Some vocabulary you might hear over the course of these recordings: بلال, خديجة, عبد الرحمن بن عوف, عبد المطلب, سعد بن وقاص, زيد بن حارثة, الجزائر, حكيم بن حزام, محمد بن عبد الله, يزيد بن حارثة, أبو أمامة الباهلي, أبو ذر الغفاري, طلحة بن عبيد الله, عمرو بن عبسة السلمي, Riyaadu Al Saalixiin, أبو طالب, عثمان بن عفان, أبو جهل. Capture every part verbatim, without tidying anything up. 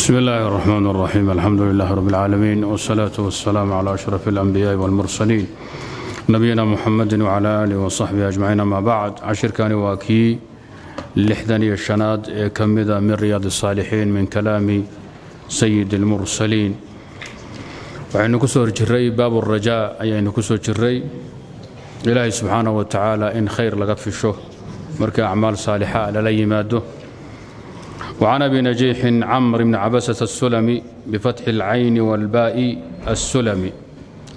بسم الله الرحمن الرحيم. الحمد لله رب العالمين، والصلاة والسلام على أشرف الأنبياء والمرسلين، نبينا محمد وعلى آله وصحبه أجمعين. ما بعد، عشر كان واكي لحدني الشناد كمذا من رياض الصالحين من كلام سيد المرسلين. وعن كسور جري باب الرجاء، أي أن كسور جري إلهي سبحانه وتعالى إن خير لقد في الشهر مركا أعمال صالحة للي ماده. وعن ابي نجيح عمرو بن عبسة السلمي بفتح العين والباء السلمي.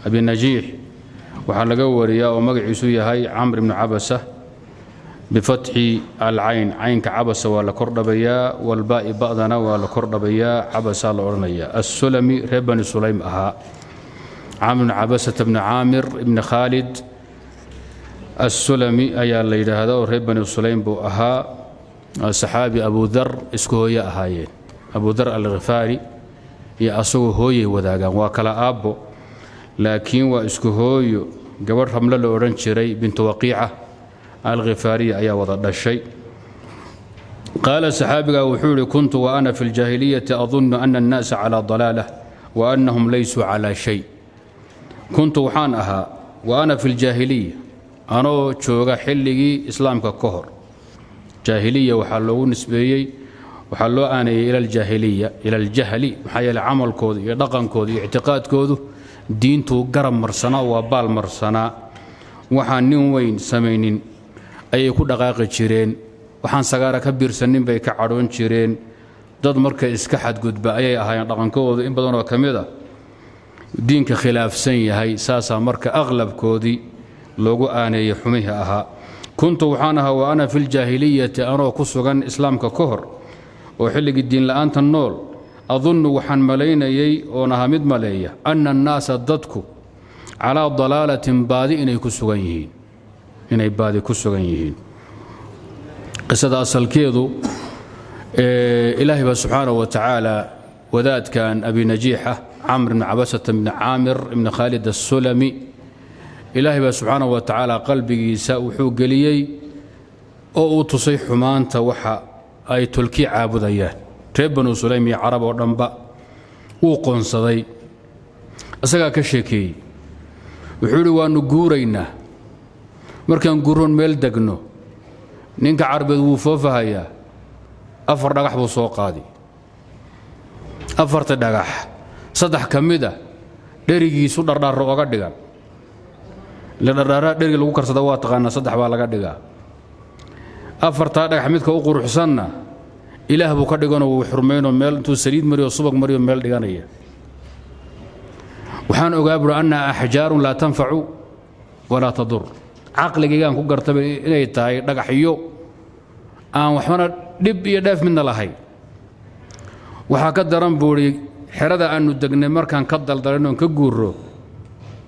ابي نجيح وحلقوا ريا ومقعسو يهي عمرو بن عبسة بفتح العين، عينك عبسة ولا كردبيا والباء بأذنا ولا كردبيا عبسة العرنية السلمي ربن سليم اها عمرو بن عبسة بن عامر بن خالد السلمي ايا الليل هذا ربن سليم بو اها صحابي أبو ذر اسكو هي أهايين أبو ذر الغفاري يا أسو هوي وذاقا وكلا أبو لكن واسكو هوي قبر حملة الأورنشري بنت وقيعة الغفاري أيا وضع الشيء. قال صحابي أبو حول كنت وأنا في الجاهلية أظن أن الناس على ضلالة وأنهم ليسوا على شيء. كنت وحان أها وأنا في الجاهلية أنا شوغا حلقي إسلام ككهر جاهلية وحلو نسبيي وحلو أنا إلى الجاهلية إلى الجهلي محيا العمل كودي يدقن كودي اعتقاد كودي دين تو قرم مرسنا وبال مرسنا وحنين وين سمينين أي كل دقائق شيرين وحن سجارة كبير سنين بيك عرون شيرين ضد مركز إسكحد قد بأي هاي دقن كودي إن بدون وكميدا دين كخلاف سني هاي ساسا مركز أغلب كودي لوجو أنا يحميها أها. كنت وحانها وأنا في الجاهلية أرى كسوغان إسلام ككهر وحلق الدين لأنت النول أظن وحن ملينا يي ونها مد مليا أن الناس ضدكو على ضلالة بادئ إني كسوغان يهين إني بادئ كسوغان يهين. قصد أصل كيدو إلهي سبحانه وتعالى وذات كان أبي نجيحة عمرو بن عبسة بن عامر بن خالد السلمي إلهي سبحانه وتعالى قلبي سأوحو قليي أو تصيح مانتا وحا أي تلكي عابديان تبنو سليمي عرب ورنبا وقن صدي أساقا كشيكي وحولوا أنو قورينا مركان قورون ميلدقنو نينك عرب وفوفها يا أفر دقاح بوسوقادي أفر تدقاح صدح كميدا دريجي سودر دار روغا دقان لدرارا دري لو كرسدا وا تقانا صدح با لغا دغا افرتا دغ حميدكا او قرخسنا اله بو كدغنا و خرمينو ميل انتو سريد مريو سبق مريو ميل دغانيا وحان اوغابر ان احجار لا تنفع ولا تضر عقليغان كو غرتب اني تاي دغخيو ان وحنا دب يا داف من لهي وحا كدرن بوري خيردا انو دغني مركان كدل درن ان كغورو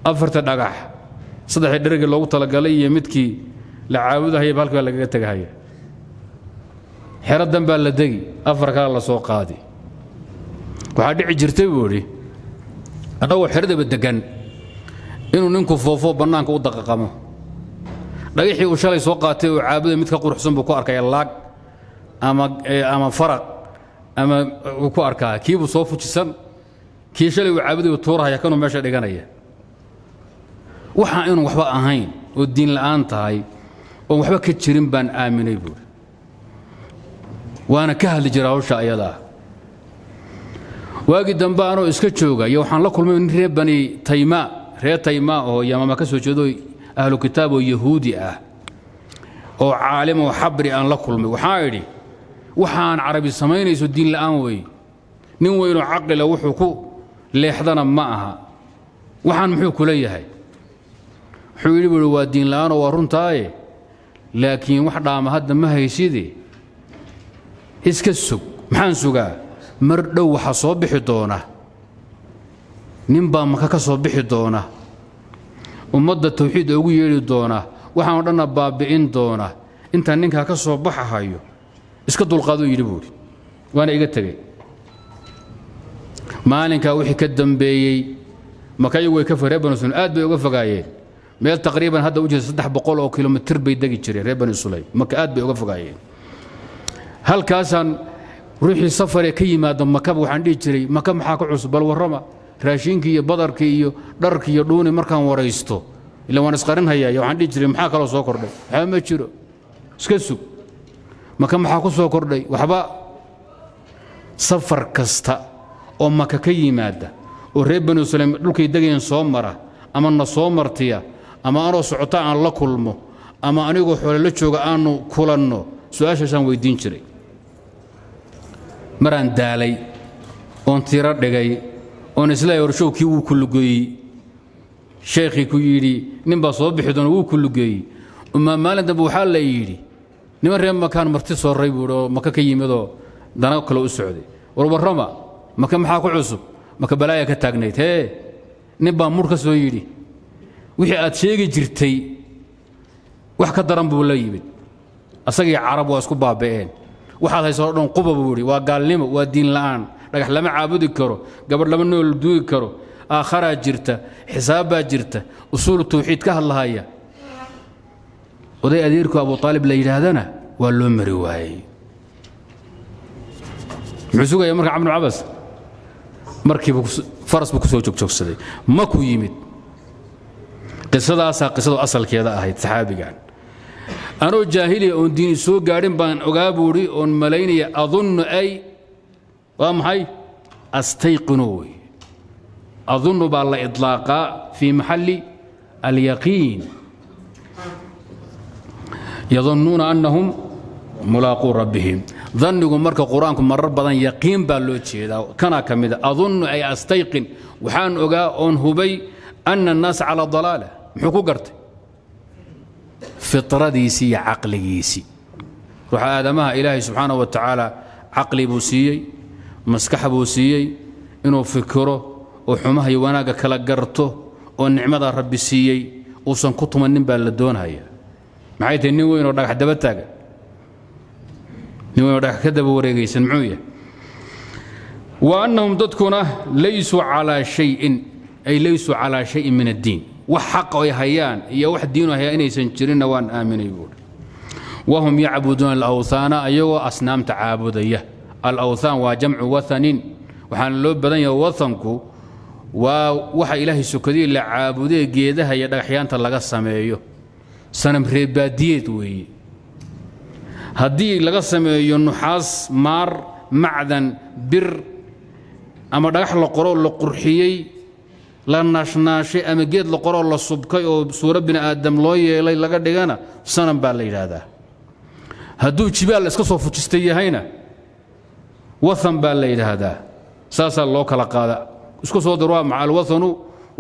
افرتا دغخ صدح درج لو طلقالي متكي لعاودها هي بالك ولا قلت هي حير الدم بالدقي افرك الله سوق هذه وعاد عجرتي وري انا حرد بالدقن انه ننكو فوفو بنانك ودققمه دقيحي وشالي سوقاتي وعابده متك قرحسن بو كاركاي لاق اما اما فرق اما كو اركا كي بو سوفو جسن كي شالي وعابده وتورها يا كانوا ماشي دغانيا waxaan inuu waxba ahayn oo diin la'aan tahay oo waxba ka jirin baan aaminay buur waana ka hal jiraa hawsha ayada waagi dambaano iska jooga iyo waxaan la kulmay in reer bani tayma reer tayma oo yamama ka soo jeedo ahlu kitaab oo yahuudi ah oo caalim oo xabri aan la kulmay waxaa yiri waxaan carabi samaynayso diin la'aan way nin weyn oo aqal ah wuxuu ku leexdana ma aha waxaan muxuu kula yahay حولي بالوادين لأنا ورنتاي لكن وحدة ما هذا ما هي سيدي إسكسوك محن سوكا مردو حصوب بحدونا نبى مكاكا صوب بحدونا ومدة توحيد أوي دونا وحنا بابين دونا أنت نينك هكا صوب بحايو إسكتو القادو يربوري وأنا إجتري ما لك أوحي كدم بي مكايو كفر ربنسون آدم يوقفك ميل تقريبا هذا وجه صدح بقول او كيلومتر بيدقي جري ريبن سليم مكاد بيوقف قايين هل كاسن ruuxii safar ee ka yimaado Makka waxaan dhig jiray Makka maxaa ku cusub bal warama raashinka iyo badarka iyo dharka iyo dhuuni markaan waraysto ila waan isqarin hayaa waxaan dhig jiray maxaa kala soo kordhay waxa ma jiro iska sug Makka maxaa ku soo kordhay waxba safar kasta oo Makka ka yimaada oo reer Banu Sulaym dhulkay dageen soo mara ama na soo martiya ama aan socota aan la kulmo ama anigu xoolo la jooga aanu kulanno su'aashaasaan weydiin jiray maraan daalay on tira dhigay on isla warshowkii uu ku lugeeyay sheekhi ku yiri nimba soo bixidoon uu ku lugeeyay uma maalinta buu waxa la yiri niman reer makaan marti soo reebuudo Makka ka yimido dana kala u socday war warama Makka maxaa ku cusub Makka balaaya ka taagneyd he nimba murka soo yiri wixii aad sheegi jirtay wax ka daran buu la yimid asagii carab waa isku baabeen waxaad hayso dhan qubab wuri waa gaalnimo waa diin la'aan dhagax lama caabudi karo gabadh lama nool duuy karo aakhara jirta xisaab ba jirta usul tawxiid ka hadlaaya oday adeerku Abu Talib la yiraahdana waa loo mari waayay musuga marka Amr Abbas markii faras buu ku soo joogsaday ma ku yimid qisada qisada asalkeeda ahayd saxaabigan أنا جاهلي أن ديني سو قارن بان أقابوري أن ملايني أظن أي وام هاي أستيقنوي أظن بالله إطلاقا في محل اليقين يظنون أنهم ملاقو ربهم ظنوا مرك قرآنكم من ربنا يقين باللوتشي كان كمذا أظن أي أستيقن وحان أقا أن هبي أن الناس على ضلالة حقوق قرتي فطرديسي عقليسي روح آدمها إلهي سبحانه وتعالى عقلي بوسيي مسكح بوسيي إنه فكره وحماه يواناقا كلاقرته والنعمة ربي سيي وصنقطهم النبال للدون هيا معايت النوين وراك حدبتاك نوين وراك كذب وريقي سمعوية وأنهم تدكونه ليسوا على شيء أي ليسوا على شيء من الدين وحق هيان يا واحد دينه هيان يسنجرين وان امن يقول وهم يعبدون الاوثان ايوا اصنام تعابديه الاوثان وجمع وثن وحان لو بدن يا وثنكو ووحا الهي سكدي لا عابديه جيدها يا دغخيانتا لغا سميهو سنم ريباديت وي هدي لغا سميهو نحاس مار معدن بر اما دغخ لو قرو لو قرخيي لا ناشناشي أما جد لقرأ الله صبكي أو سورة بن آدم لا يلاي لقى دجانا سنم بالله هذا هدو تبال إسقاصه فتشتيه هنا وثن بالله هذا ساس الله كلا قادا إسقاصه دروا مع الوثن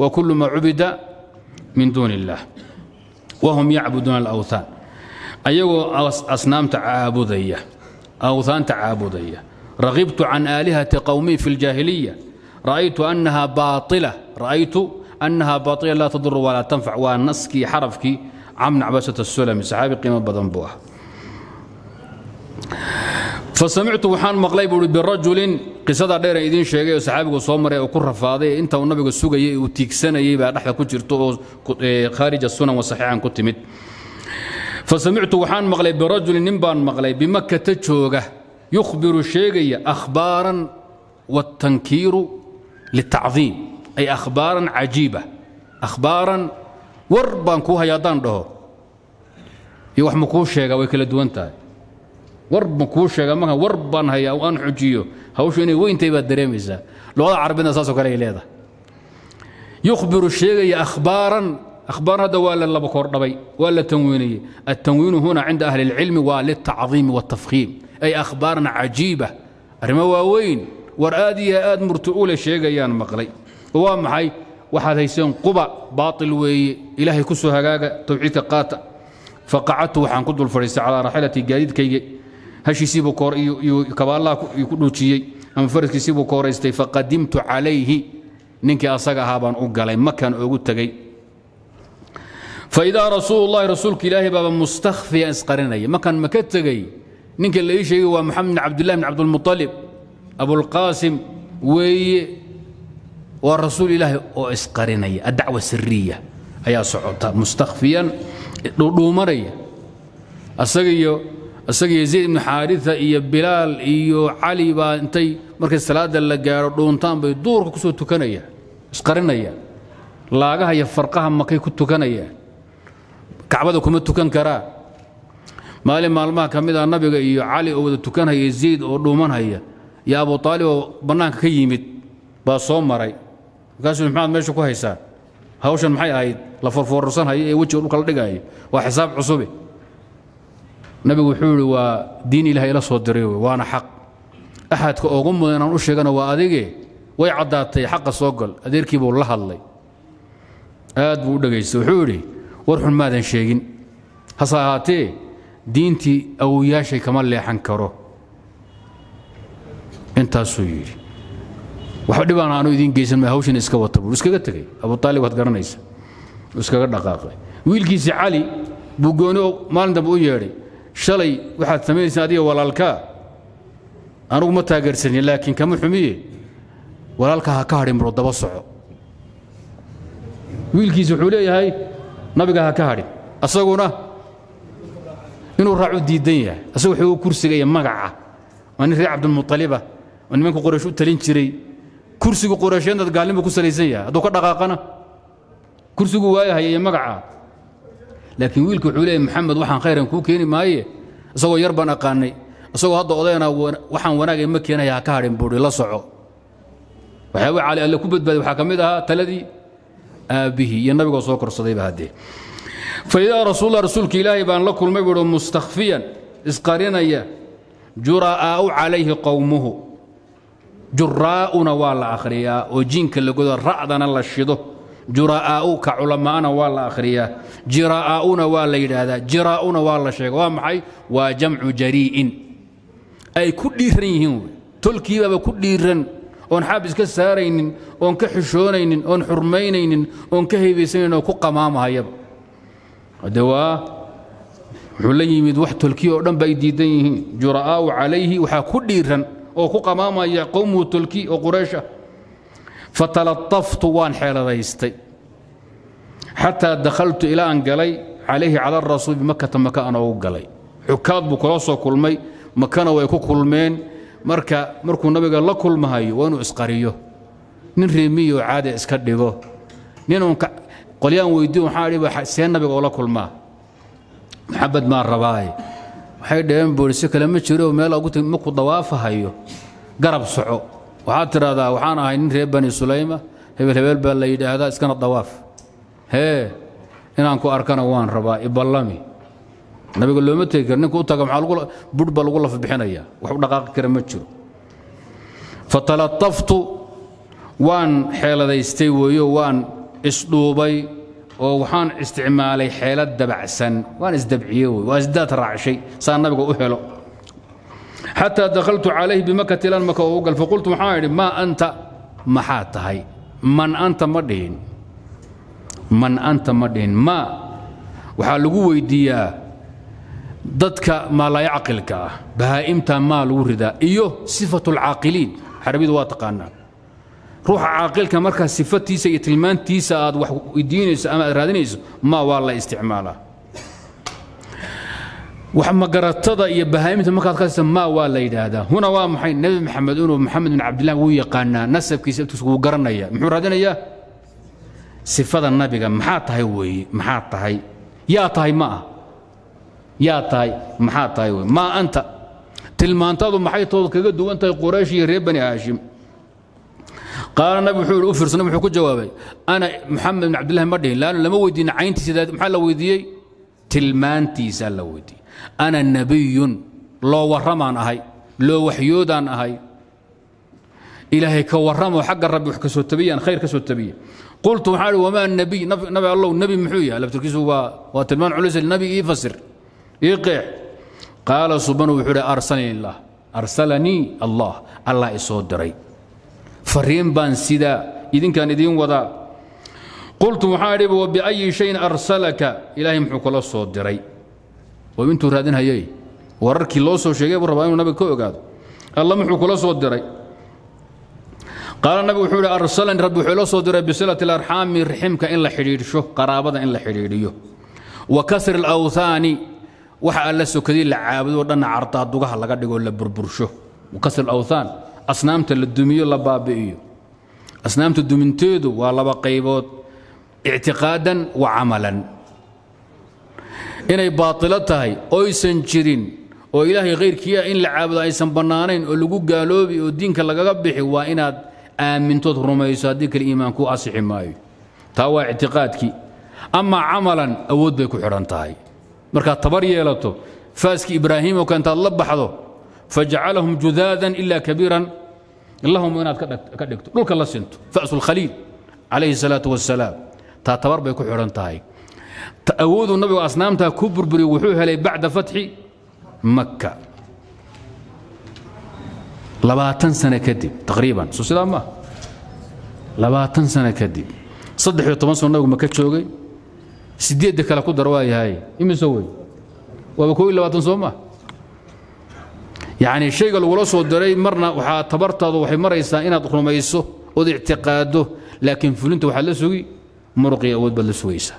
وكل ما عبد من دون الله وهم يعبدون الأوثان أيوة أصنام تعابدية أوثان تعابدية رغبت عن آلهة قومي في الجاهلية رأيت أنها باطلة رأيت أنها باطلة لا تضر ولا تنفع ونسكي حرفكي عمن عباسة السلمي صحابي قيمة بضنبوها فسمعت وحان مغليب بالرجل قصة دير إذن شيخي وصحابي وصومري وكره فاضي أنت والنبي والسوقي وتيكسني بعد أحد كجرتو خارج السنة والصحيح عن كتمت فسمعت وحان مغليب برجل نمبان مغليب بمكة تشوقه يخبر الشيخي أخبارا والتنكير للتعظيم أي أخبارا عجيبة أخبارا وربان كوها يادان له يوح مكوشة ويكل دوانتا وربان كوشة مها وربان هيا وأن حجيو هاوش إني وين تبى الدريميزة لو هذا عربنا ساسو كلا يليدا يخبر الشيء أخبارا أخبار هذا ولا الله بكور نبي ولا تنويني التنوين هنا عند أهل العلم وللتعظيم والتفخيم أي أخبارا عجيبة رمواوين ورادي يا اد مرتؤول الشيغيان مقلي هو محي وحد هيسون قبا باطل وي الهي كسو هغاغا توعيد قاطع فقعدت وحان كدو الفريسه على راحلتي جاديد كي هشي سيبو كور كبالا يكدوجيي ام فرسكي سيبو كوريستي فقدمت عليه نينكي اسغا هابان او غلاي مكان اوغو تغي فاذا رسول الله رسولك الهي بابا مستخفي اسقرني مكان ما كتغي نينكي لا شيء هو محمد عبد الله بن عبد المطلب أبو القاسم وي والرسول الله وإسقرني الدعوة السرية أي صعوبة مستخفيا دومري أسقي أسقي يزيد بن حارثة إيا بلال إيو علي با انتي مركز السلادة اللي قارو دونتان بيدور كسو تكنية اسقرنية لاقها يفرقها مكي كتو كنية كعبادو كمت تكن كرا مالي مالما كميدا النبي إيو علي أو تكن هي يزيد أو دومان هي يا أبو طالب بنانك كيمت با صوم مري وكاسو محمد ماشي كويسة هاوشن محي هايد لفرفورسان هي وجهه لوكال دقاي وحساب عصبي نبي وحول ودين إلهي لا صوت دريوي وأنا حق أحد كأقوم وأنا نشجع أنا وأديجي ويعداتي حق الصقل أديركي بقول الله الله أد بودجي سوحولي ورحن ما ذن شيئين حصاتي دينتي أو يا شيء كمان لي حنكره أنت سويري وحد بنا أنا يدين جيسن ما هوش نسكت وطبول نسكت تكي أبو طالب واتقرن يس نسكت دقاقة ويل جيس علي بوجونه ما عنده بوجيري شلي واحد ثمين سنادية ولا الكا أنا ما تاجرسني لكن كم حمية ولا الكا هكاري مرد بصعه ويلكي زحولي هاي نبقى هكاري أصغرنا إنه راعو دي الدنيا أسوي حيو كرسي جاي مقعة وأنا في عبد المطلبة وأنا منكم قرشوا تلين شري كرسي قرشين ده قالين بكو سليزية دوك دقاقنا كرسي جواي هاي مقعة لكن ويلكو حولي محمد وحن خير كوكيني ما هي سوى يربنا قاني سوى هذا قضينا وحن وناقي مكينا يا كارم بوري لا صعو وحاوي علي الا كبد بدي وحكمتها تلدي به يا النبي صوكر صديب هادي فاذا رسول الله رسولك الهي بان لكم مبر مستخفيا اسقارينا يا جراء عليه قومه جراءنا والاخرياء وجينك اللي قدر رعدنا الله الشيطان جراء كعلماءنا والله أخرياء جراءون والله هذا جراءون والله شيء ومعي وجمع جريء أي كل ثنيهم تلكي بكل رن ونحابس كسارين ونكحشونين ونحرمينين ونكهبسين وكقمامها يب دواء حلي مدوح تلكي ورن بيديدينهم جراء عليه وحا كل رن وكقمامها يقوم تلكي وقريشه فتلطفت وان حيلديستي حتى دخلت الى ان قلي عليه على الرسول بمكه مكه انا وقلي حكاد بكلاسو كلمي مكانه ويكو كلمين مركا مركو النبي قال لا كلمهاي وانو اسقريو نين ريميو عاده اسكا دغو نين قليان ويديو حاري سي النبي ولا كلمه محبد ما رباي waxay dheen booliska kala ma jiro meel ugu tag ma ku dawaafahayo garab soco waxaa tiraahdaa waxaan ahay nin reer Bani Sulayma hebel hebel baa la yidhaahdaa iskana dawaaf hee inaan ku arkana waan rabaa iballami nabiga looma tegi karin ku taga maxaa lagu budba lagu laf bixinaya wax u dhaqaaqi kara ma jiro fatalattaftu waan xeeladaystay weeyo waan isdhuubay oo waxaan isticmaalay xeelad dabacsan waan isdabciyay waan isdaad raacay saa nabiga u helo حتى دخلت عليه بمكة لان مكة وقال فقلت محايد ما أنت محاتهي من أنت مدين من أنت مدين ما وحالقو ويديا ضدك ما لا يعقلك بهائمت ما لوردا إيوه صفة العاقلين حربيد واتقانا روح عاقلك مركز صفتي سيئة المان تيسا ويدينيس أما إرادينيس ما والله استعماله وحما قرطدا يا بهايمة ما كانت قاسم ما ولا هذا هنا ومحي النبي محمد ومحمد بن عبد الله ويا قالنا نسب كيسبت وقرنا اياه محو رادنا اياه صفة النبي محا تهي وي محا تهي يا تهي ما يا تهي محا تهي وي ما انت تلمانتادو محي تود كاغا دوان تهي قريش يا رير بني هاشم قال النبي وحو افرس النبي وحو كجوابي انا محمد بن عبد الله مدين لانه لما ويدين عينتي سيدات محا لا ويديي تلمانتي سال ويدي أنا النبي لو ورمان أهي لو وحيودان أهي إلهي كورمه حق الرب وحكسو التبيان خير كسو التبيان قلت وحالي وما النبي نبي, نبي الله النبي محوية لابتركزوا واتلمان علوز النبي يفسر يقع قال سبحانه وحولي أرسلني الله أرسلني الله الله يسود دري فرين بان سيدا إذن كان إذن وضع قلت وحالي وبأي شيء أرسلك إلهي محوك الله يسود دري وبنتو رادين هيي ورركي لو سو شيغي بو ربا انو نبي كو اوغادو الله مخو كلا سو ديري قال النبي وحو ارسلني ربي وحو لو سو ديري بصله الارحام رحمك ان لا حرير شو قرابه ان لا حريريو وكسر الاوثان waxa alla sokadii la caabudo dhan artaa dugaha laga dhigo la burbursho وكسر الأوثان أصنامت الدمية لبابئية أصنامت الدمنتيدو والله قيبوت اعتقادا وعملا إني باطلتها أي سنجرين وإلهي غير كيا إن لعابد أي سنبنانين ولقو قالوبي ودين كالقبحي وإناد آمنتوت رميسا ديك الإيمان كو أصيح ماي تاوى اعتقادك أما عملا أودك حرانتها مركات تبرية لتو فاسك إبراهيم وكانت الله بحضه فجعلهم جذاذا إلا كبيرا اللهم إنات كدكتو لوك الله سنتو فأس الخليل عليه الصلاة والسلام تعتبر بيكو حرانتاي تأوذ النبي وأصنامتها كبر بري وحوها لي بعد فتح مكة لباتن سنة كدب تقريبا سلام ما لباتن سنة كدب صدح يتمسوا النبي مكة شوقي سديد دكالا قدر واي هاي إمي سوي وبكوي لباتن سوما يعني الشيء اللي ورثه الدري مرنا وحاتبرته وحمر إنسانات دخلوا ما يسوه وذي اعتقاده لكن فلنت وحلسوي مرقي أود بلسويسة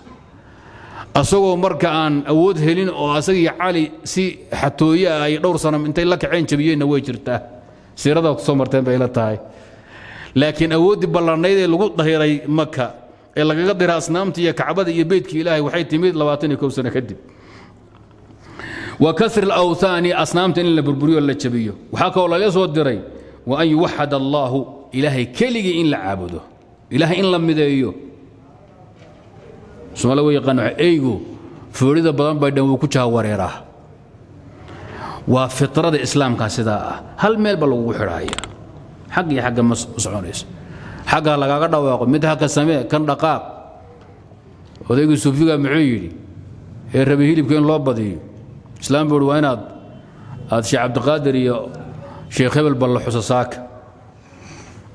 أسوه مركا أن أود هلين وأسوي عالي سي حتوية أي دور صنم أنت لك عين شبيين ويجرته سيرده وصمرتين بيلتاي لكن أود بلرنيد الوجود ظهيري مكة اللي قدر أصنامتي يا كعبد يبيتك إلهي وحي تميد لواتني كوسنا كدب وكسر الأوثان أصنامت إلا بربريو ولا تشبيه وحكى والله ليس ودري وأن يوحد الله إلهي كلي إن لعبده إلهي إن لم يدعيه سمع الله يقنع أيجو فريد بدن بدن وكتشها وريره وفطرة الإسلام كاسداء هل مال بلو حرايا حقي حق مسعونيس حق على قدر واقع متى كسماء كان رقاب وذيك سوفيا معيري الربي هلي بكون لابدي اسلام بور ويناد هذا شيخ عبد القادر يا شيخ هبل بالله حساساك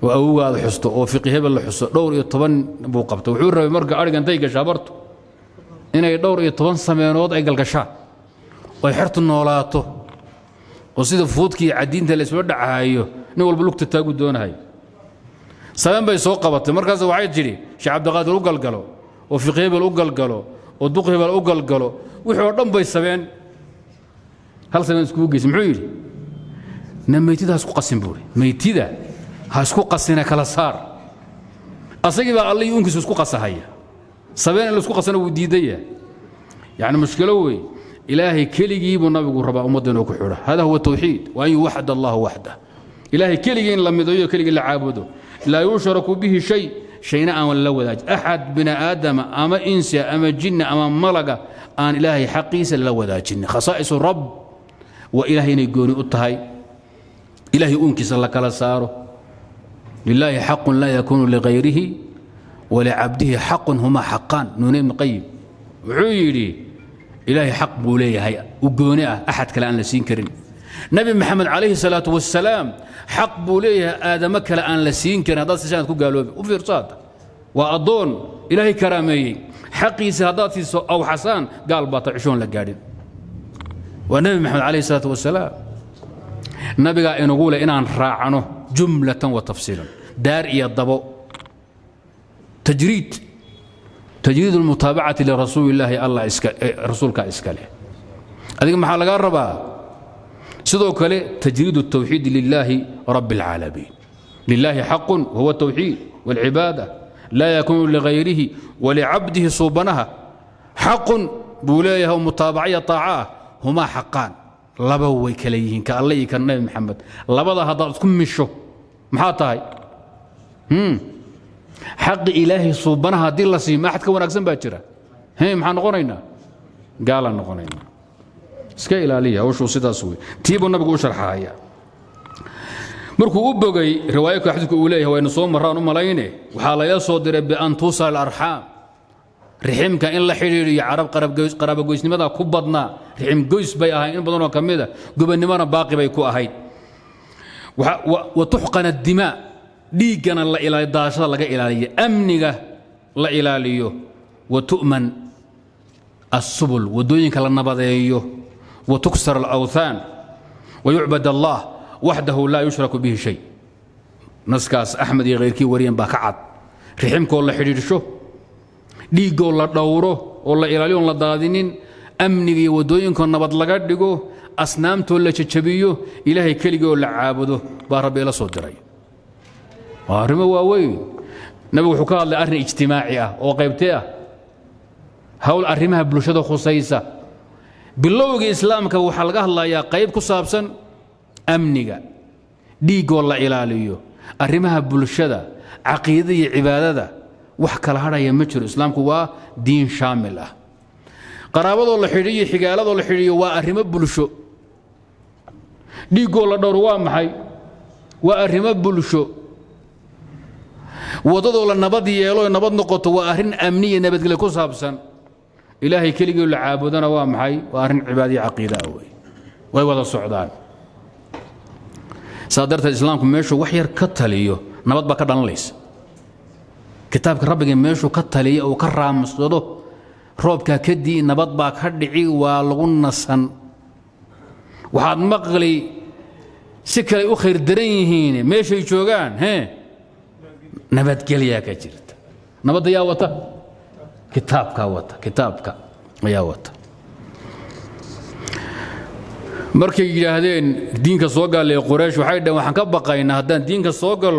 وأوه هذا حسته وفقي هبل حسته دور يطبن بو قبته وحور ربي مرقع أرقى أنتي قشابرته هنا دور يطبن سمين وضع أقل قشا ويحرت النولاته وصيد فوتكي عدين ثلاث ودع هايو نقول بلوكت التاقود دون هاي سلام بيسوق قبته مركز وعيد جري شيخ عبد القادر وقل قلو وفقي هبل وقل قلو ودوق هبل وقل قلو وحور دم بيسمين هل سنة سكوك يسمعوا نما يتيدا هاسكو قاسم بوري ما يتيدا هاسكو قاسينا كلا صار أصيب الله ينكس سكو قاسا هيا سبعين اللي سكو قاسنا وديدية يعني مشكلة وي إلهي كل يجيب النبي يقول ربا أمدنا وكحوره هذا هو التوحيد وأن يوحد الله وحده إلهي كل يجين لم يدعيه كل يجين لعابده لا يشرك به شيء شيئا ولا ولاج أحد بني آدم أما إنس أما جن أما ملقة أن إلهي حقيس لا ولاج خصائص الرب وإلهي يقولون أطهي إلهي أنكس لك على ساره لله حق لا يكون لغيره ولعبده حق هما حقان نونين نقيم عيري إلهي حق بوليه هي وقونيه أحد كلا أن لسين كرين نبي محمد عليه الصلاة والسلام حق بوليه آدم كلا أن لسين كرين هذا السجان كو قالوا وفي رصاد وأظن إلهي كرامي حقي سهاداتي أو حسان قال باطع شون لك والنبي محمد عليه الصلاة والسلام النبي قال نقول إن أن راعنه جملة وتفصيلا دار يضبو تجريد تجريد المتابعة لرسول الله الله رسولك إسكاله هذه محل قربة صدق له تجريد التوحيد لله رب العالمين لله حق هو التوحيد والعبادة لا يكون لغيره ولعبده صوبنها حق بولايه ومتابعية طاعاه هما حقان لبوي كليهن كالله كالنبي محمد لبضا هضا كم الشو محاطاي هم حق إلهي صوبناها دي الله سي ما حد كون أقسم باجرة هي محا نقونينا قال نقونينا اسكي إلالية وشو سيدا سوي تيبو النبي وشرحها هي مركو أبوغي روايك أحدك أوليه وإن صوم مران أم ليني وحالا يصود ربي أن توصل الأرحام رحمك إن لا حريري يا عرب قرب قويس قرب قويس لماذا كبضنا رحم قويس بي أهين إن بدنا كميدا قبل نمانا باقي بيكو أهين وتحقن الدماء ديقنا الله إلى داشا لك إلالية أمنك الله إلالية وتؤمن السبل ودونك للنبضية وتكسر الأوثان ويعبد الله وحده لا يشرك به شيء نسكاس أحمد غيركي وريم باكعد رحمك الله حرير شو ديقو الله دوره والله إلاليون الله دادينين أمني ودوين كن نبض لقد دقو أصنام تولى تشبيو إلهي كلقو لعابدو باربي لا صدري وارمه واوين نبي حكاة لأرن اجتماعية وقيبتها هول أرمها بلوشدو خصيصة باللوغ إسلامك وحلقه الله يا قيب كصابسا أمنيك ديقو الله إلاليو أرمها بلوشدو عقيدة عبادة وحكى لها يا مجر إسلامك ودين شاملة قرابضو الله حريه حقالضو الله حريه وأرهم بلشو ديقو الله دور وامحي وأرهم بلشو وضضو الله نبض يالو نبض نقطة وأرهم أمنية نبت لكو صابسا إلهي كليقو اللي عابدنا وامحي وأرهم عبادي عقيدة أوي ويوضا السعودان صادرت إسلامكم ماشو وحير كتاليو نبض بكرة ليس كتابك ربك ماشو كتاليو وكرام مصدوده روبكا كدي نبض باك هدعي والغنسن وحاد مقلي سكري أخير درينهين ماشي يشوغان ها نبض كلياك جرت نبض يا وطا كتابك وطا كتابك يا وطا مركي يجاهدين دينك صوغال لقريش وحيدا وحن كبقينا هدان دينك صوغال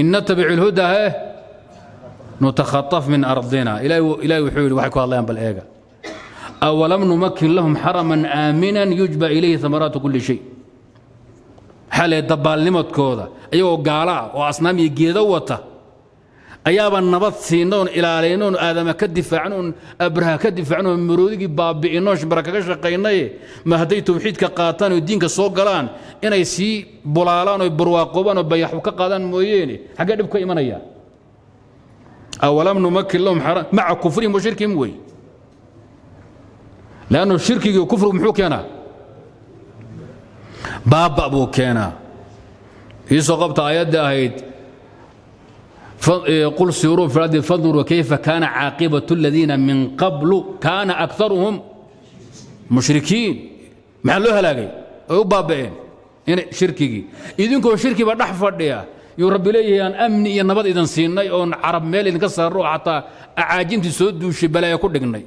إن نتبع الهدى ها نتخطف من أرضنا إلى يحول وحكوا الله بالآية أولم نمكن لهم حرما آمنا يجبى إليه ثمرات كل شيء حالة دبال لمت كوذا أيوه قالا وأصنام يجي دوته أيابا نبط سينون إلى علينون آدم كدفع عنهم أبرها كدفع عنهم مرودك باب بإنوش بركاكش رقيني ما هديتم حيدك قاتان ودينك الصوق قلان إنا يسي بلالان وبرواقوبان وبيحوك قادان موييني حقا دبكو إيمانيا أولم نمكن لهم حرام مع كفرهم وشركهم وي لأنه الشرك وكفرهم محو كينا باب أبو كينا يسو قبط آيات داهيد قل سيروا في الأرض فانظروا كيف كان عاقبة الذين من قبل كان أكثرهم مشركين معلوها لاقي أو بابين يعني شركي إذن كو شركي بدح فرديها يرب لي أن أمني أن نبض إذا سيني أو عرب مالي نكسر الروح حتى أعاجمتي سود وشبلا يكون لقني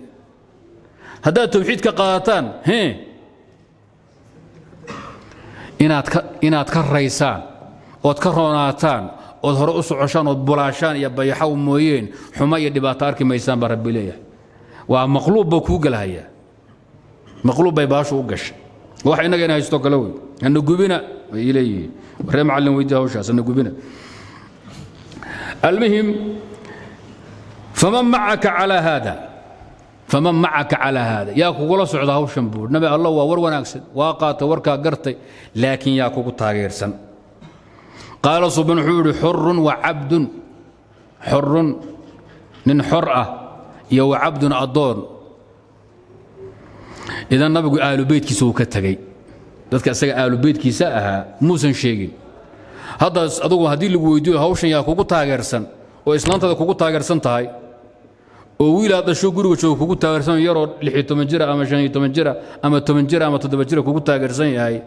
هذا توحيد كقاتان هي إن إن أتكر ريسان وأتكروناتان وأتهرؤس عشان وبلاشان يبقى يحوم مويين حماية دباتارك ميسان برب لي ومقلوب بكوجل هي مقلوب بيباش وقش واحد إنك أنا يستوكلوي أنه جبنا إليه وريم علم ويدها وشاس أنه جبنا المهم فمن معك على هذا فمن معك على هذا ياكو ولا صعدها وشنبور نبي الله وورون أكسد واقات وركا قرطي لكن ياكو طاغير سن قال صبن حور حر وعبد حر من حرأة يو عبد أدور إذا النبي آل بيت كيسو كتغي dadka asaga aalo beedkiisa ahaa muusan sheegin hadda adigu hadii lagu weydiyo hawshan yaa kugu taageersan oo islaantada kugu taageersan tahay oo wiilaa dhasho guriga jooga kugu taageersan yaroo lixdan jir ama shan iyo toban jir ama toban jir ama toddoba jir kugu taageersan yahay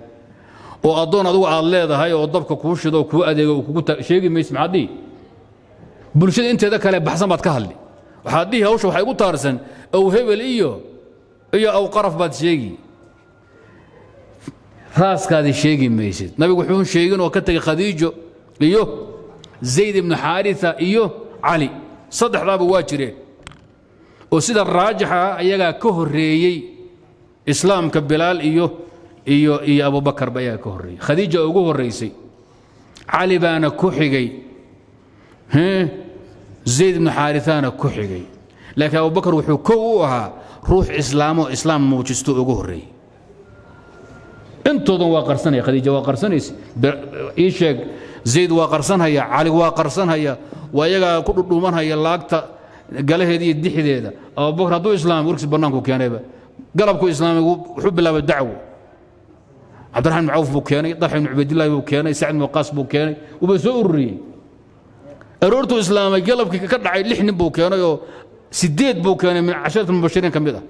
oo adoon adigu aad leedahay oo dabka kuu shido kuu adeego kugu sheegi mays maxadii bulshada inteeda kale baxsan baad ka hadli waxa hadii hawsha waxa igu taarsan oo hebel iyo iyo aw qaraf baad sheegi راس كادي شيقي ميسيد نبي وحوهم شيقين وكتك خديجو ايوه زيد بن حارثة ايوه علي صدح رابو واجرين وسيد الراجحة ايقا كهريي اسلام كبلال ايوه ايوه اي ابو بكر بيا كهري خديجة اوقوه الرئيسي علي بانا كوحيقي ها زيد بن حارثانا كوحيقي لكن ابو بكر وحو كوها روح اسلامه اسلام موجستو اوقوه الرئي انتو واقرسن يا خديجه واقرسن ايش زيد واقرسن هيا علي واقرسن هيا وياغا كدودومن هيا لاغتا غلهيدي دخيديدا ابو بكر هدو اسلام وركس بنانكو كيانيبا غلبكو اسلاميغو وحو بلاوا دعوه عبد الرحمن بن عوف بو كياني طلح بن عبيد الله بو كياني سعد بن وقاص بو كياني وبسوري ارورتو اسلامي غلبكي كدحاي لخن بو كياني او سديد بو كياني من عشرة المبشرين كميدا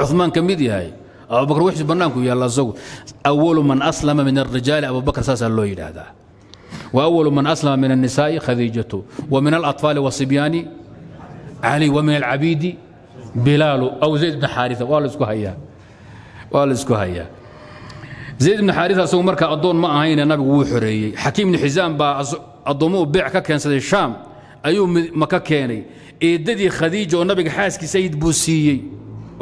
عثمان كميد ياهي أبو بكر وحش بنانكو يا الله زوج أول من أسلم من الرجال أبو بكر ساسا اللويل هذا وأول من أسلم من النساء خديجته ومن الأطفال والصبيان علي ومن العبيد بلال أو زيد بن حارثة والسكو هيا والسكو هيا زيد بن حارثة سو مركا أضون ما هين النبي وحري حكيم بن حزام با أضمو بيع كاكين سيد الشام أيو مكا كيني إيددي خديجة والنبي حاسكي سيد بوسيي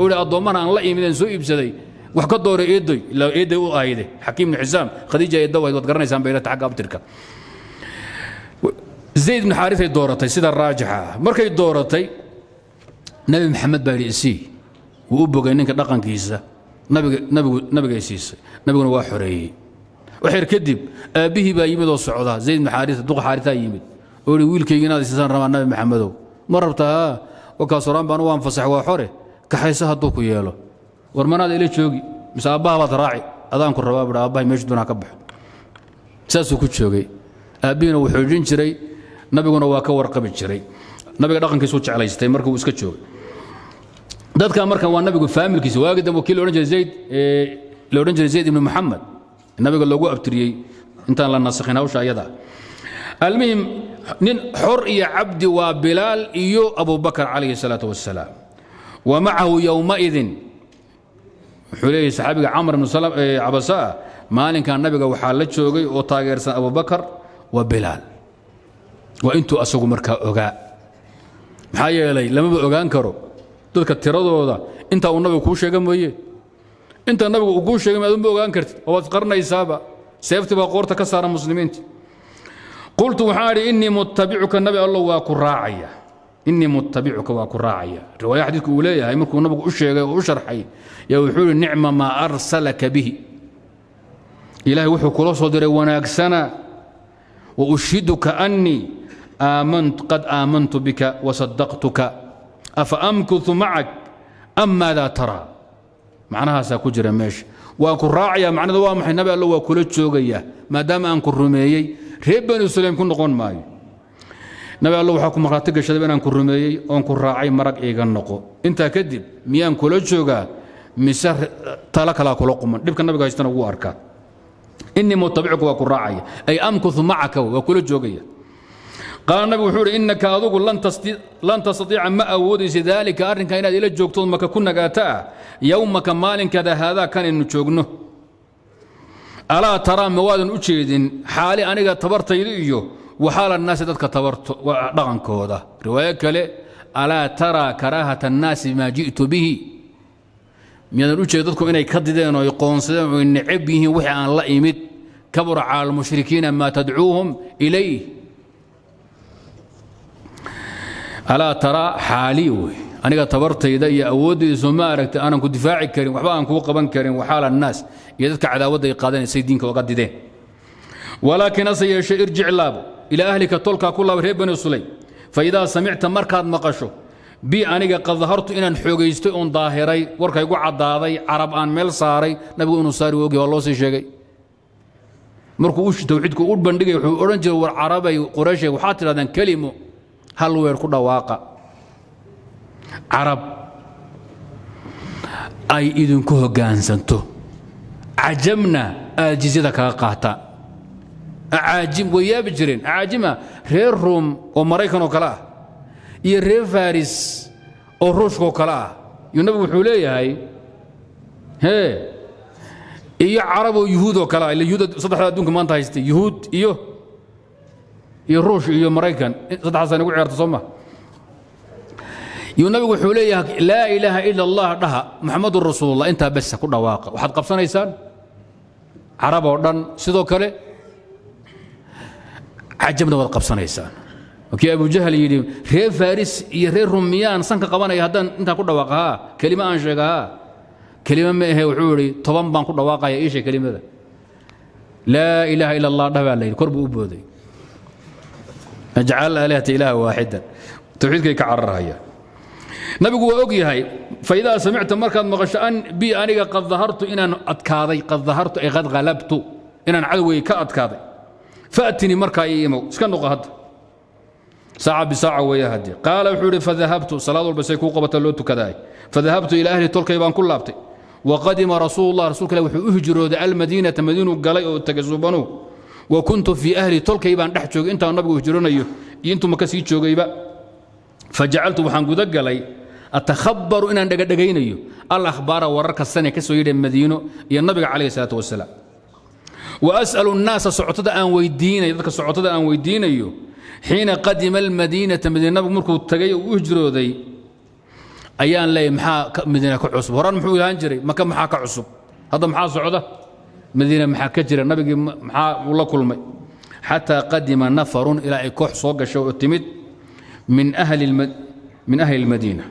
ولا أضمنا أن لقي من سوء بسدي وحكا دور إيدي لو إيدي وآيدي حكيم بن حزام خديجة يدوي وتقرني سام بينات عقاب تركا زيد بن حارثة دورتي سيد الراجحة مركا دورتي نبي محمد باريسي وأبوك إنك دقن كيسة نبي نبي نبي كيسيس نبي نواه حري وحير كذب أبيه بايمد والصعودة زيد بن حارثة دوق حارثة يمد ولي ويل كينا سيسان رمى نبي محمدو مربتها وكاسران بانوا انفصح وحري كحيسها دوق وياله ورمانا إليه شوقي مس أباها بتراعي أذان كل رباب أباها يمشدون كبح ساسو كل شوقي أبينا وحجين شري نبي نواه كور قبل شري نبي دقن كيسوتش عليه ستي مركب وسكتشوقي dadka markan waa nabiga faamilkiisa waagada wakiil oran jiray Zayd ee la oran jiray Zayd ibn Muhammad nabiga loogu abtiriyay intaan la nasaxin hawsha ayada almuhim nin xor iyo abdi waa Bilal iyo Abu Bakr alayhi salatu wassalam wa ma'ahu yawma idin xulay saxaabiga Amr ibn Salam ee Abasa maalinka nabiga waxa la joogay oo taageersan Abu Bakr wa Bilal wa intu asagu marka ogaa maxay yeelay lama ogaan karo dadka tiradooda inta uu nabigu ku sheegay mooyee inta nabigu uu ku sheegay ma aad u ogaan kartid waad qarnaysaaba seeftiba qoorta ka saara muslimiinta qultu waxaari inni muttabi'uka nabi allah wa ku raaciya inni muttabi'uka wa ku raaciya riwaaya xadiidku uu leeyahay markuu nabigu u sheegay oo u sharxay ya wuxuu ni'ma ma arsalaka bihi ilaahi wuxuu kula soo diray wanaagsana wa ushiduka anni aamantu qad aamantu bika wa saddaqtuka أفأمكث معك أم ماذا ترى؟ معناها ساكوجر ماشي وأكون راعية معناها واضح النبي قال له وكلت شوقية ما دام أنكون روميي ريب بني سليم كن نقون معي النبي قال له وحكم مراتك الشديد بين أنكون روميي وأنكون راعي مرق إيغان نقو أنت كذب ميان كلت شوقة مسر تلك لا كل قمن ريب كان النبي قال يستنوى أركا إني متبعك وأكون راعية أي أمكث معك وكلت شوقية قال النبي وحوري إنك أذوق لن تستطيع لن تستطيع ما أوديس ذلك أرنك إلى إلى جوكتون ما كنا قاتا يومك مالك كذا هذا كان نشوقنه ألا ترى مواد أشيد حالي أنا قد تبرت يديه وحال الناس تدك تبرت ورغن كودا رواية كلي ألا ترى كراهة الناس ما جئت به من الأشياء تدكم إني كددين ويقونسون وإن عبيه وحي أن لا يمد كبر على المشركين ما تدعوهم إليه ألا ترى حالي أنا تبرت يدي أودي زمارك أنا كنت دفاعي كريم وحبا أنك وقبا كريم وحال الناس يدك على ودي قادني سيدينك وقد دين ولكن أصي شيء ارجع لابو إلى أهلك تلقى كل ريب بني سليم فإذا سمعت مركض مقشه بي أنا قد ظهرت إن الحوجيست أن ظاهري ورك يقع ضاضي عرب أن ميل صاري نبي أن صاري وقي والله سي شيء مركوش توحيدك أول بندقي أورنج والعربي وقريشي وحاطر هذا كلمة هل وير كل واقع عرب أي إذن كه جانسنتو عجمنا الجزيرة كقاطع عاجم ويا بجرين عاجمة غير روم ومريكان وكلا يرير فارس وروش وكلا ينبغي حوليه هاي هي إيه عرب ويهود وكلا اللي يهود صدق هذا دونك ما أنت هايستي يهود إيوه يروش يا مريكان صدح سنة يقول عيارة صمة يقول النبي حوليها لا إله إلا الله لها محمد رسول الله أنت بس كنا واقع وحد قبصنا إنسان عرب وردن سيدو كالي عجبنا وحد قبصنا إنسان وكي أبو جهل يدي غير فارس غير رميان سنك قبانا يهدان أنت كنا واقع كلمة أنشقها كلمة ما هي وحوري طبعا بان كنا واقع يا إيش كلمة ده. لا إله إلا الله لها عليه كرب أبودي اجعل آلهة إله واحدا توحيدك كعرها هي نبي وأوقي هاي فإذا سمعت مركز مغشان بي أنا قد ظهرت إن أتكاضي قد ظهرت أي قد غلبت إن عدوي كأتكاضي فأتني مركز يمو سكن قهد ساعة بساعة ويا هدي قال وحوري فذهبت صلاة البسيكو قبة اللوت كذاي فذهبت إلى أهل تلك يبان كل لابتي وقدم رسول الله رسولك لو يهجروا المدينة مدينة قليل وتجزبنوه وكنت في أهل تلك يبان دحشوق أنت والنبي يهجرون أيه أنتم ما كسيتشوق يبقى فجعلت وحنقدق علي أتخبر إن عندك دقينيو الأخبار ورك السنة كسويد المدينة النبي عليه الصلاة والسلام وأسأل الناس سعطة أن ويدين يذكر سعطة أن ويدينيو حين قدم المدينة مدينة مركو تجي وجرو ذي أيان لا محا مدينة كعصب وران محو ينجري ما كان محا كعصب هذا محا سعودة مدينة محا كجري النبي محا والله كل مي حتى قدم نفر إلى كوح صوغ شو التمد من أهل المد من أهل المدينة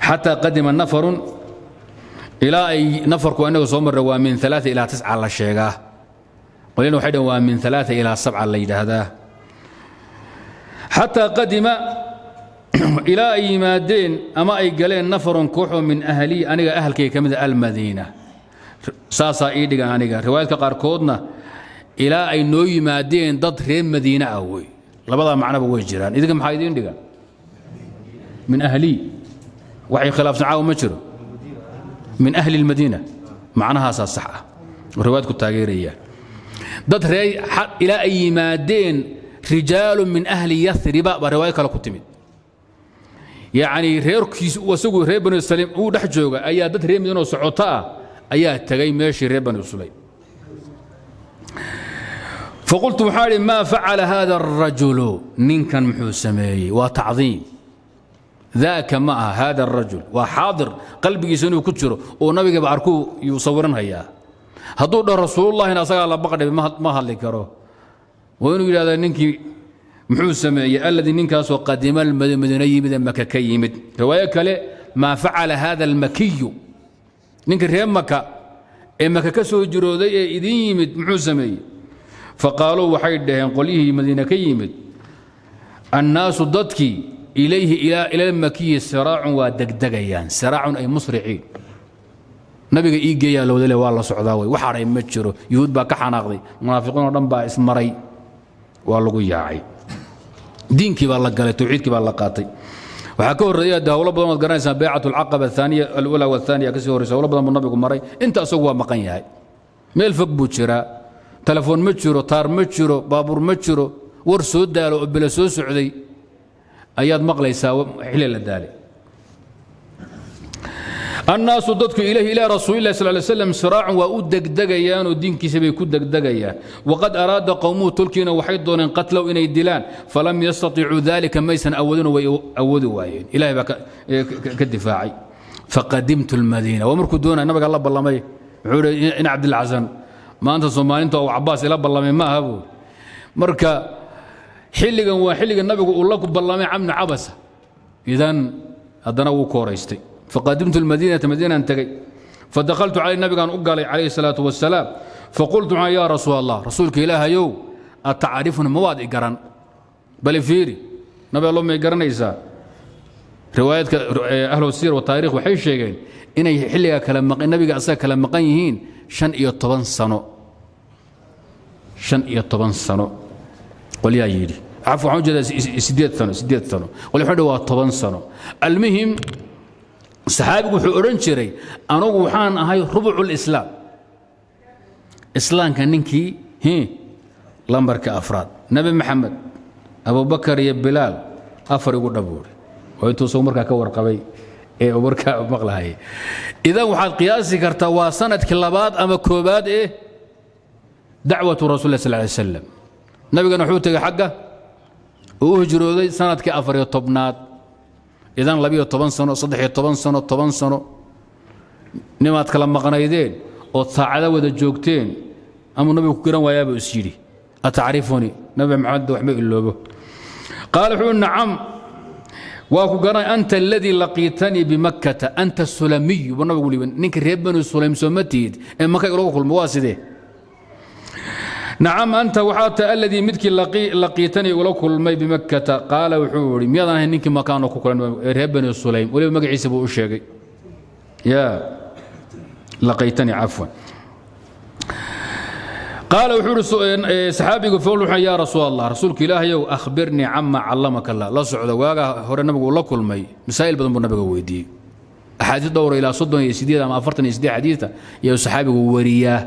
حتى قدم نفر إلى أي نفر كونه صمر ومن ثلاثة إلى تسعة على الشيخة قلنا واحد ومن ثلاثة إلى سبعة الليل هذا حتى قدم إلى أي مادين أما أي قليل نفر كوح من أهلي أنا أهل كي كمد المدينة ساسا إيدي أنا رواية قاركودنا إلى أي نوع مادين ضد ريم مدينة أوي لبضع معنا بوجه الجيران إذا كم حايدين دقا من أهلي وحي خلاف سعاه ومشر من أهل المدينة معناها أساس صحة روايتك التغييرية ضد ري إلى أي مادين رجال من أهل يثرب بروايك لكتمد يعني ريركيس وسوق ري بن السليم ودح جوجا أيا ضد ري مدينة سعوطاء أيا تغي ماشي ري بن السليم فقلت وحالي ما فعل هذا الرجل نين كان محوسمي وتعظيم ذاك مع هذا الرجل وحاضر قلبي سنو كتشره ونبي بعركو يصورن هيا هدول رسول الله نصر الله بقد ما هالكره وين يقول هذا نينك محوسمي الذي ننكس وقدم المدينة من مكة كيمت روايك ما فعل هذا المكي نينك ريم مكة مكة كسو جرودي إذيمت محوسمي فقالوا وحيدهم قليه مدينة كيمت الناس ضدكي إليه إلى إلى المكي سراع ودقدقيان سراع أي مسرعين نبي إيجيا لو ذلي والله سعداوي وحري متشرو يهود باكحا ناقضي منافقون رمبا اسم مري والله قياعي دينك بالله قال توحيدك بالله قاطي وحكوا الرئية داولة بدون قرانسة بيعة العقبة الثانية الأولى والثانية كسور رسول بدون النبي مري أنت أسوى مقنياي ما الفك بوتشرا تلفون متشرو طار متشرو بابور متشرو ورسود دالو بلسو سعودي اياد مقلي ساوى حلال الدالي الناس ضدك اليه الى رسول الله صلى الله عليه وسلم صراع وأدك دقيان ودين كسبي كدك دقيان وقد اراد قومه تلكين وحيدون قتلوا ان يدلان فلم يستطيعوا ذلك ميسا اودون واودوا وايين الهي كالدفاعي فقدمت المدينه ومركو دون انا بقى الله بالله مي ان عبد العزم ما أنت صومالينتو أو عباس إلا بالله ما هبوا مركا حلقا وحلقا النبي يقول لكم بالله عمنا عبسة إذا أدنى وكوريستي فقدمت المدينة مدينة أنتقي فدخلت على النبي كان أقلي عليه الصلاة والسلام فقلت يا رسول الله رسولك إله يو أتعرفنا مواد إقران بل فيري نبي الله ما يقرن إيسا رواية أهل السير والتاريخ وحي شيئين إن يحلقا كلام النبي قال أساك كلام مقيهين شن إيو طبان سنو شن إيو طبان سنو قل يا يدي عفوا حوجة سديد سنو سديد سنو قل حوجة طبان سنو المهم صحابي وحو أورنجري أنا وحان هاي ربع الإسلام إسلام كان ننكي هي لمبر كأفراد نبي محمد أبو بكر يا بلال أفر يقول نبوري وأنتو صومركا كورقبي إيه وبركة مقلها هي إذا وحد قياسي كرتا وسنة كلابات أما كوبات إيه دعوة رسول الله صلى الله عليه وسلم نبي قال نحوتك حقه وهجروا سنة كأفر يطبنات إذا لبي يطبن سنة صدح يطبن سنة يطبن سنة نما تكلم مقنايدين وطاعة وذا جوجتين أما النبي كرم ويابي أسيري أتعرفني نبي محمد وحمي اللوبه قال حول نعم وأكو أنت الذي لقيتني بمكة أنت السلمي وأنا بقول لك نك ربنا السلم سمتيد إما كيروك المواسدة نعم أنت وحات الذي مدك لقي لقيتني ولوك المي بمكة قال وحوري ميضا هنيك مكانك ربنا السلم ولا ما قعيس أبو الشقي يا لقيتني عفوا قال وحور صحابي يقول يا رسول الله رسولك إلهي وأخبرني عما علمك الله لا سعود واقع هو النبي يقول لك المي مسائل بدون النبي ويدي أحاديث دور إلى صدن يا سيدي لما أفرتني سيدي حديثة يا صحابي ورياه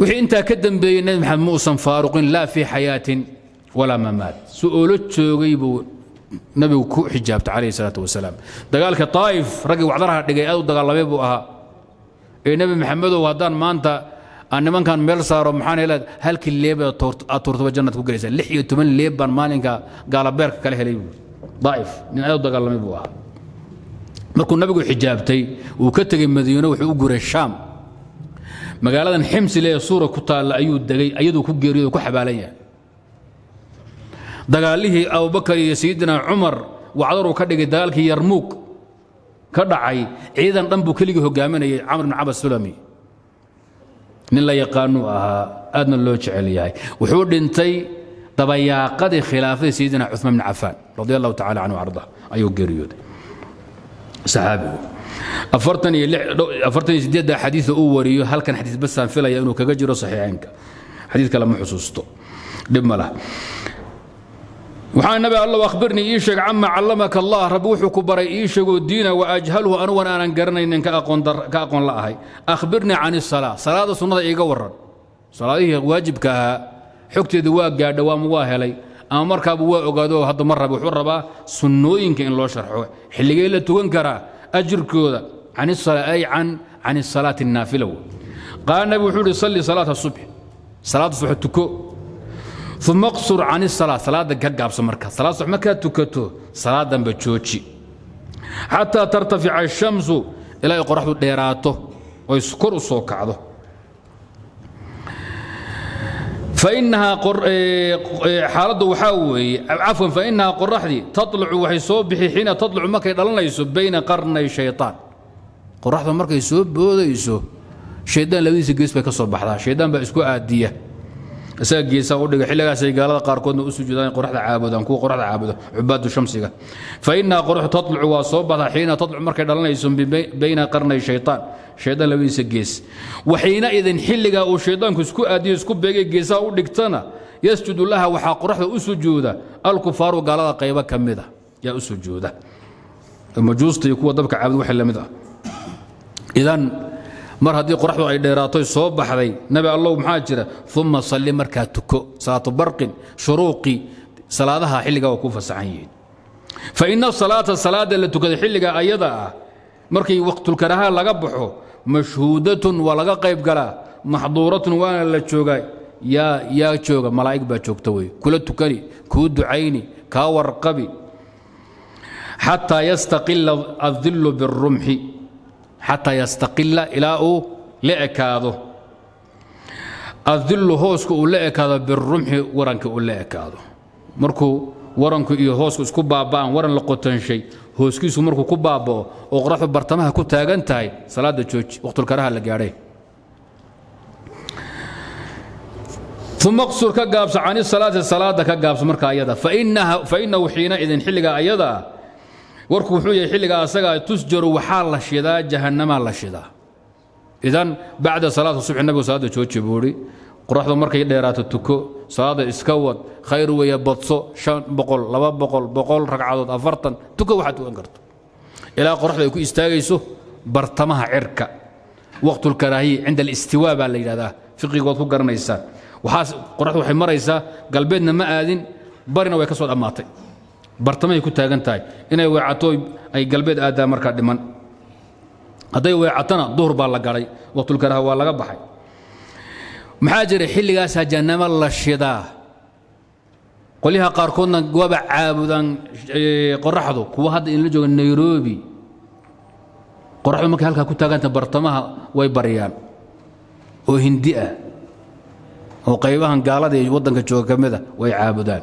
وحين انت كدم بين محمد موسى فاروق لا في حياه ولا ممات سؤال جوغيبو نبي كو حجابت عليه الصلاه والسلام دغالك طائف رقي وعدرها دغاي ادو دغالبي بو اها اي نبي محمد وهدان مانتا ان من كان ميل صاروا مخان هل هل كليبه تورت تورت جنة كو غليسا لix iyo toban ليب بان مالينكا غالبيرك كلا هلي ضعيف من ادو دغالمي بو اها مركو نبي حجابتي وكتغي مدينه و خو غوري الشام magaaladan Hims ilaa suura ku taal ayuu dagay ayadoo ku geeriyo ku xabaalan yahay dagaalihii Abu Bakar iyo Sayyidina Umar wacdar uu ka dhigay dagaalkii Yarmouk ka dhacay ciidan dhan buu kaliya hogaaminayay Amr ibn Abbas Sulami nin la yaqaanu ahaa aadna loo jecel yahay wuxuu dhintay dabayaaqadii khilaafada Sayyidina Uthman ibn Affan radiyallahu ta'ala anhu arda ayuu geeriyooday saxaabigu أفرتني أفرتني جديد حديث أوري هل كان حديث بس عن فيلا إنه كجرو صحيحينك حديث كلام حسوسته دم له وحان النبي الله أخبرني إيشك عما علمك الله ربوحك بري إيشك الدين وأجهله أنو أنا أنقرني إنك أقون در كأقون لا هاي أخبرني عن الصلاة صلاة سنة إيجورا صلاة هي واجب كها حكت دواق قاعد دوام واهلي أما مركب وقادو هذا مرة بحربة سنوين كإن الله شرحه حلي قيل تونكره أجر كذا عن الصلاة أي عن عن الصلاة النافلة قال النبي وحول يصلي صلاة الصبح صلاة الصبح تكو ثم اقصر عن الصلاة صلاة دقاق عبس مركز صلاة الصبح مكة تكتو صلاة بتشوتشي حتى ترتفع الشمس إلى يقرحوا ديراته ويسكروا صوك عضو فإنها قر حارض وحاوي عفوا فإنها قرحدي تطلع وحي صوبحي حين تطلع مكة يضلنا يسوب بين قرني شيطان قرحت مكة يسوب وذا يسوب شيطان لو يسوب جيس بكسر بحرها شيطان بأسكو عادية أساق جيسا ودق حلقة سيقالة قاركون أسجدان قرحت عابدان كو قرحت عابدان عباد الشمس فإنها قرح تطلع وصوبها حين تطلع مكة يضلنا يسوب بين قرني شيطان شيطان لو يسجس وحينئذ حلقة وشيطان كسكو أدي سكو بيجي جيسا ودقتنا يسجد لها وحاق رحلة أسجودا الكفار وقال لها قيبة كمدة يا أسجودا المجوس تيكو ضبك عبد وحي لمدة إذن مر هدي قرحوا على ديراتي صوب بحري نبي الله محاجرة ثم صلي مركاتكو صلاة برق شروقي صلاتها حلقة وكوفة سعيين فإن الصلاة الصلاة التي تكذب حلقة أيضا مركي وقت الكراهة لقبحه مشهودة ولقى قيب قلا محظورة وانا لا تشوقاي يا يا تشوقا ملايك باتشوكتوي كل تكري كود عيني كاور قبي حتى يستقل الظل بالرمح حتى يستقل إلى أو لأكاده الظل هوسك أولئكاده بالرمح ورنك أولئكاده مركو ورنك إيه هوسك اسكو بابان ورن لقوتن شيء هوسكي سمركو كبابو وغرف برتمها كتاغن تاي صلاة تشوتش وقت الكراهة اللي قاري ثم اقصر كقابس عن الصلاة الصلاة كقابس مركا أيضا فإنها فإنه حينئذ حلقة أيضا وركو حوية حلقة أسقى تسجر وحال الشداء جهنم على الشداء إذن بعد صلاة الصبح النبي صلاة تشوتش بوري قرح مركا يديرات التكو صلاة اسكوت خير ويا بطسو شان بقول لبا بقول بقول ركعات افرطن تكو واحد وانقرت الى قرح يكو استاغيسو برتمها عركه وقت الكراهيه عند الاستواء بقى اللي هذا فقيقود كو غرنيسا وحاس قرح waxay maraysa galbeedna ma aadin barina way ka soo dhamaatay bartamay ku taagantahay inay weecato ay galbeed aada marka dhiman haday weecatana duhur baa la galay waqt الكراهيه waa laga baxay محاجر حلقة سجنم الله الشداء قوليها قاركونا قوابع عابدان قرحضو كوهاد إن لجو النيروبي قرحضو مكي هالكا كنت أغانت برطمها ويبريان وهندئة وقيبها قالا دي ودن كتشوه كمدا ويعابدان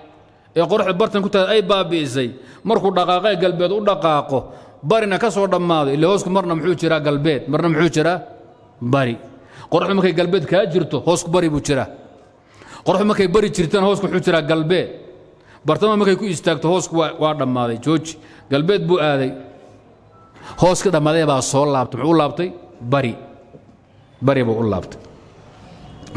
يقول حبرتن كنت أي بابي زي مركو دقاقي قلبيت ودقاقه بارنا كسر دماضي اللي هوسك مرنا محوشرة قلبيت مرنا محوشرة باري قرح مكي قلبيت كاجرته هوسك باري بوشرة قرح مكي باري جرتان هوسك حوشرة قلبيت bartama markay ku istaagto hoosku waa dhammaaday jooj galbeed buu aaday hooska dhammaaday baa soo laabtay muxuu laabtay bari bari buu laabtay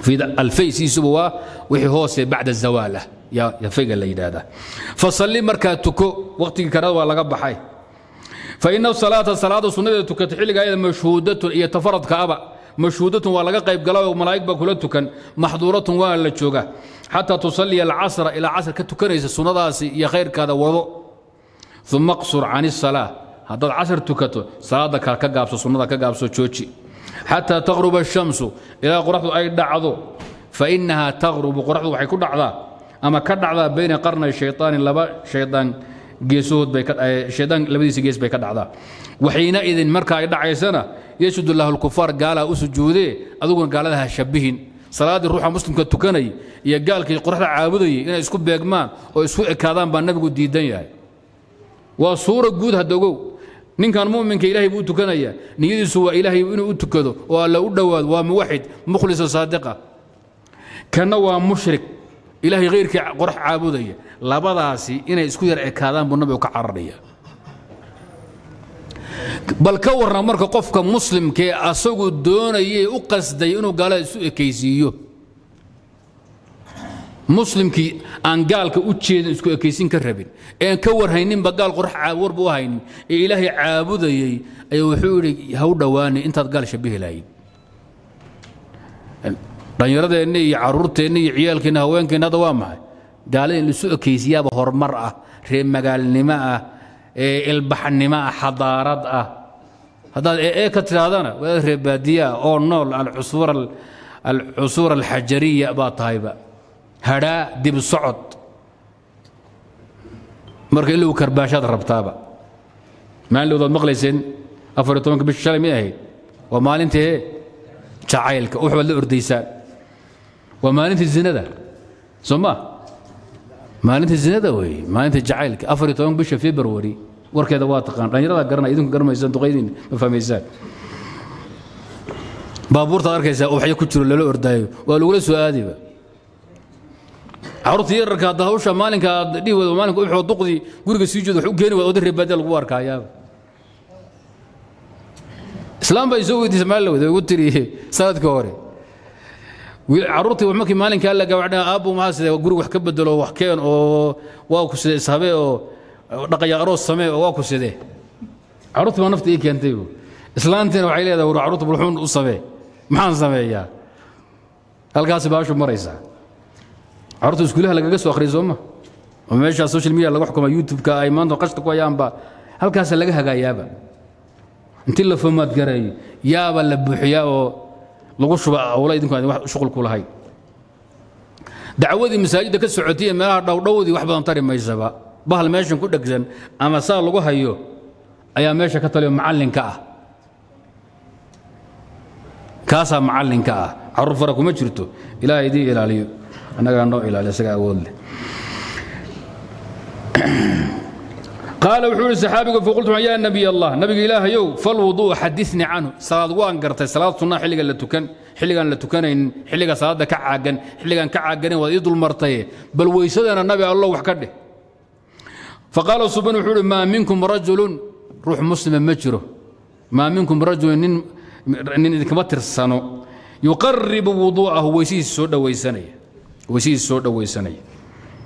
fiida alfaysi subwa wixii hoose bacda zawala ya ya figa leedaada fasalli marka tuko waqtiga kara waa laga baxay fa inna salata salatu sunnada tukati xiligaayada mashhuudatu iyo tafaradka aba مشهودة ولا قيب قلاوي وملائكة بكلتكن محظورة ولا تشوقة حتى تصلي العصر إلى عصر كتكنيس السنة يا خير كذا وضوء ثم اقصر عن الصلاة هذا العصر تكتو صلاة كقابس السنة كقابس تشوشي حتى تغرب الشمس إلى قرحة أي دعضو فإنها تغرب قرحة وحيكون دعضا أما كدعضا بين قرن الشيطان اللبا شيطان جيسود بيك شيطان لبديس جيس بيك دعضا وحينئذ مركا يدعي سنة يشهد الله الكفار قال أسجودي أذوقن قال لها شبهين صلاة الروح مسلم كتكني يا قال كي قرح عابدي إن يسكب بيجمان ويسوء كذا بالنبي قد يدنيا وصورة جود هدوجو نين كان مؤمن كإلهي بقول تكني نيجي سوى إلهي وإنه أتكذو ولا أدوا وموحد مخلص صادقة كان ومشرك إلهي غير كي قرح عابدي لا بداسي إن يسكب كذا بالنبي وكعرية بل كورنا مركا قفكا مسلم كي اسوغو دونايي او قصداي انو غالا اسو اكيسيو مسلم كي ان غالكا او جيدن اسكو اكيسين كربين ان كور هينين با غال قرح عاور بو هينين الهي عابودايي اي وحو ري هاو دواني انت غال شبيه لاي دنيردين يي عرورتين يي عيالكين هوينكين هذا وا ما غالين اسو اكيسيا با هورمر اه ري مغالنيما اه البحنماء حضارات هذا ايه كثر هذانا والرباديه او نول العصور العصور الحجريه با طايبه هدا دب صعد مركي لو كرباشات ربطابه ما لو مقليسين افرتونك بالشلمي اهي وما انت جعيلك وحو الارديسان وما انت الزنده سماه مالنت الزنده وي مالنت جعيلك أفريتون بش في بروري وركذا واتقان راني راه قرنا اذن قرما يزن دقيدين ما فهميزان بابور تاركيسا او حي كجرو لولا اردايو وا لولا سؤاديبا عرض يركا دهوشه مالنكا ديو مالنكا و خو دقدي غورغا سي جود و خو غيني وا ودري بدل لو واركايا اسلام باي زويد اسماعيل و تري سنه كوري عرورتي ومكي مالك قال لك وعدنا ابو ما سيده غري وخ كبدلو وخ كين او واكو سيده اسحابي او دقيا اروس سمي واكو سيده عرورتي ما نفتي كانتي اسلامتين waxay leedahay war عرورتي bulxun u sabe maxaan sameeya halkaas baashu maraysa عرورتي iskuulaha laga soo akhriyo ma oo meesha social media lagu xukumo youtube ka ay maanta qashta ku ayaanba halkaas laga hagaayaaba intii la fahmaad garay yaaba la buuxiyaa oo lagu shuba awlaydinku aan wax shaqul ku lahayn dacwadii masaajidda ka socotay meelaha dhowdhowdi wax badan tari maysaba bahal meeshan ku dhagsan ama saa lagu hayo ayaa meesha ka taliyo macallinka ah kaasa macallinka ah carruur fara kuma jirto ilaahay idii ilaaliyo anaga noo ilaaliyo isaga awood leh قال وحول السحابي فقلت يا نبي الله نبي الله يو فالوضوء حدثني عنه صلاة وان قرتي صلاة صنع حلقة لا تكن حلقة لا تكن حلقة صلاة كعاقن حلقة كعاقن ويد المرتين بل ويسدنا النبي الله وحكده فقال سبحانه وحول ما منكم رجل روح مسلم مجره ما منكم رجل ان كمتر الصنو يقرب وضوءه ويسيس السوداء ويسني ويسيس السوداء ويسني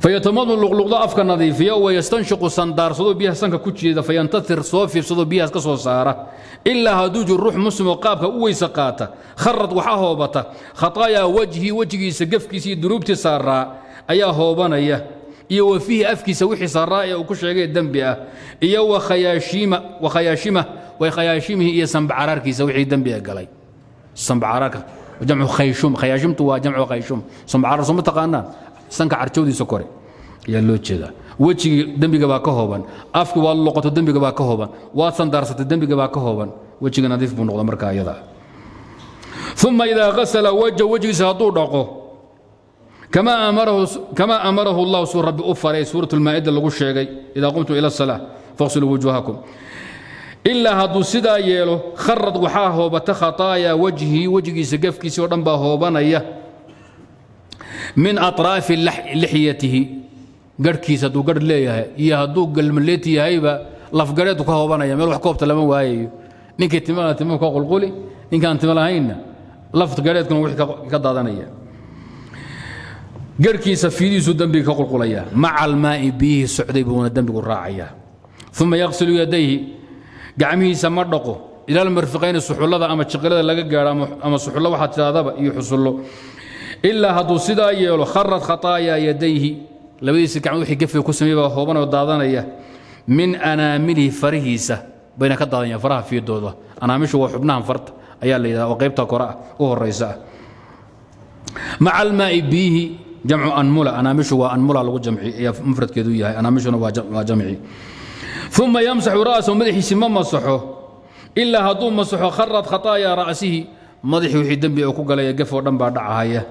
فيتمضمن اللغلوغ أفكا نظيفية ويستنشق الصندار صدو بيها سنكا كوتشيدا فينتثر صوفي صدو بيها كسو سارة إلا هدوج الروح مسلم وقابك أويسقاتا خرت وحاهوبتا خطايا وجهي وجهي سقفكي سي دروبتي سارة أيا هوبانيا إيوا فيه أفكي سويحي سارة وكشعي الدنبيا إيوا خياشيمة وخياشيمة وخياشيمه إيا سنبعراركي سويحي الدنبيا قالي سنبعراكا وجمع خيشوم خياشمت وجمع خيشوم سنبعرار سوم تقانا سانكا عرشودي سكوري يا لوتشيدا وجهي دمبيغا باكوهوبان افكي واللقطة دمبيغا باكوهوبان واتسان دارسة دمبيغا باكوهوبان وجهي نظيف بنوغ مركا يدا ثم اذا غسل وجه وجهي سهطور دوقو كما امره كما امره الله سور ربي اوفري سوره المائده لغو شيغي اذا قمتم الى الصلاه فاغسلوا وجوهكم الا هادو سدا ييلو خرد وحا هوبت خطايا وجهي وجهي سقفكيس ودن با هوبانيا من أطراف اللح... لحيته قر كيس هدو قر ليه يا هدو قل مليتي هايبا لفقريتو كهوبانا يا مروح كوبتا لما وهاي نيك تمالا تمام كوقل قولي نيك انت مالا هينا لفت قريتكم وحي كدادانيا قر كيس فيديس ودنبي كوقل قوليا مع الماء به سعدي بون الدنبي الراعيه ثم يغسل يديه قعمه سمردقه الى المرفقين السحوله اما تشقلده لغا غارا اما سحوله waxa tiraadaba iyo xusullo إلا هدو سدا يولو خرت خطايا يديه لبيس كعمود حجفه كسميبه هوبنا ودادانية من أنامله فرهيسة بين كدادانية فرها في الدودة أنا مش هو حبناهم فرط أيال إذا وقيبتها قراءة وهو الرئيسة مع الماء به جمع أنملة أنا مش هو أنملة لغو جمعي يا مفرد كدوية أنا مش هو جمعي ثم يمسح رأسه مدحي سمم مسحه إلا هدو مسحه خرت خطايا رأسه مدحي وحي دنبي وكوكا لا يقف ودنبا دعاها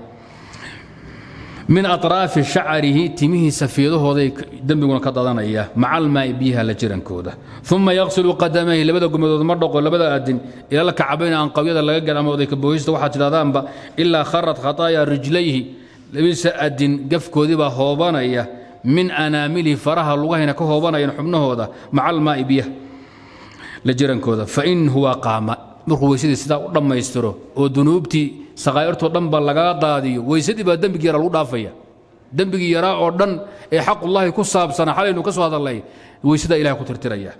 من أطراف شعره تمه سفيده ذيك دمبنا كضدنا إياه مع الماء بها لجيران كوده ثم يغسل قدميه لبدأ قمده مرق ولا بدأ أدن إلا لك عبين عن قوية لا يجعل ما ذيك بويست واحد لا إلا خرت خطايا رجليه لبس أدن قف كوذبه هوبنا إياه من أنامله فرها الله هنا كهوبنا ينحمنه هذا مع الماء بها لجيران كوده فإن هو قام مرقو يسيد السداء لما يستره وذنوبتي سغيرت ودن بلغا دادي ويسدي با دنبغي يرا لو دافيا دنبغي يرا او دن اي حق الله كو صابسنا حالي نو كسو هادلي ويسدا الهي كو ترتريا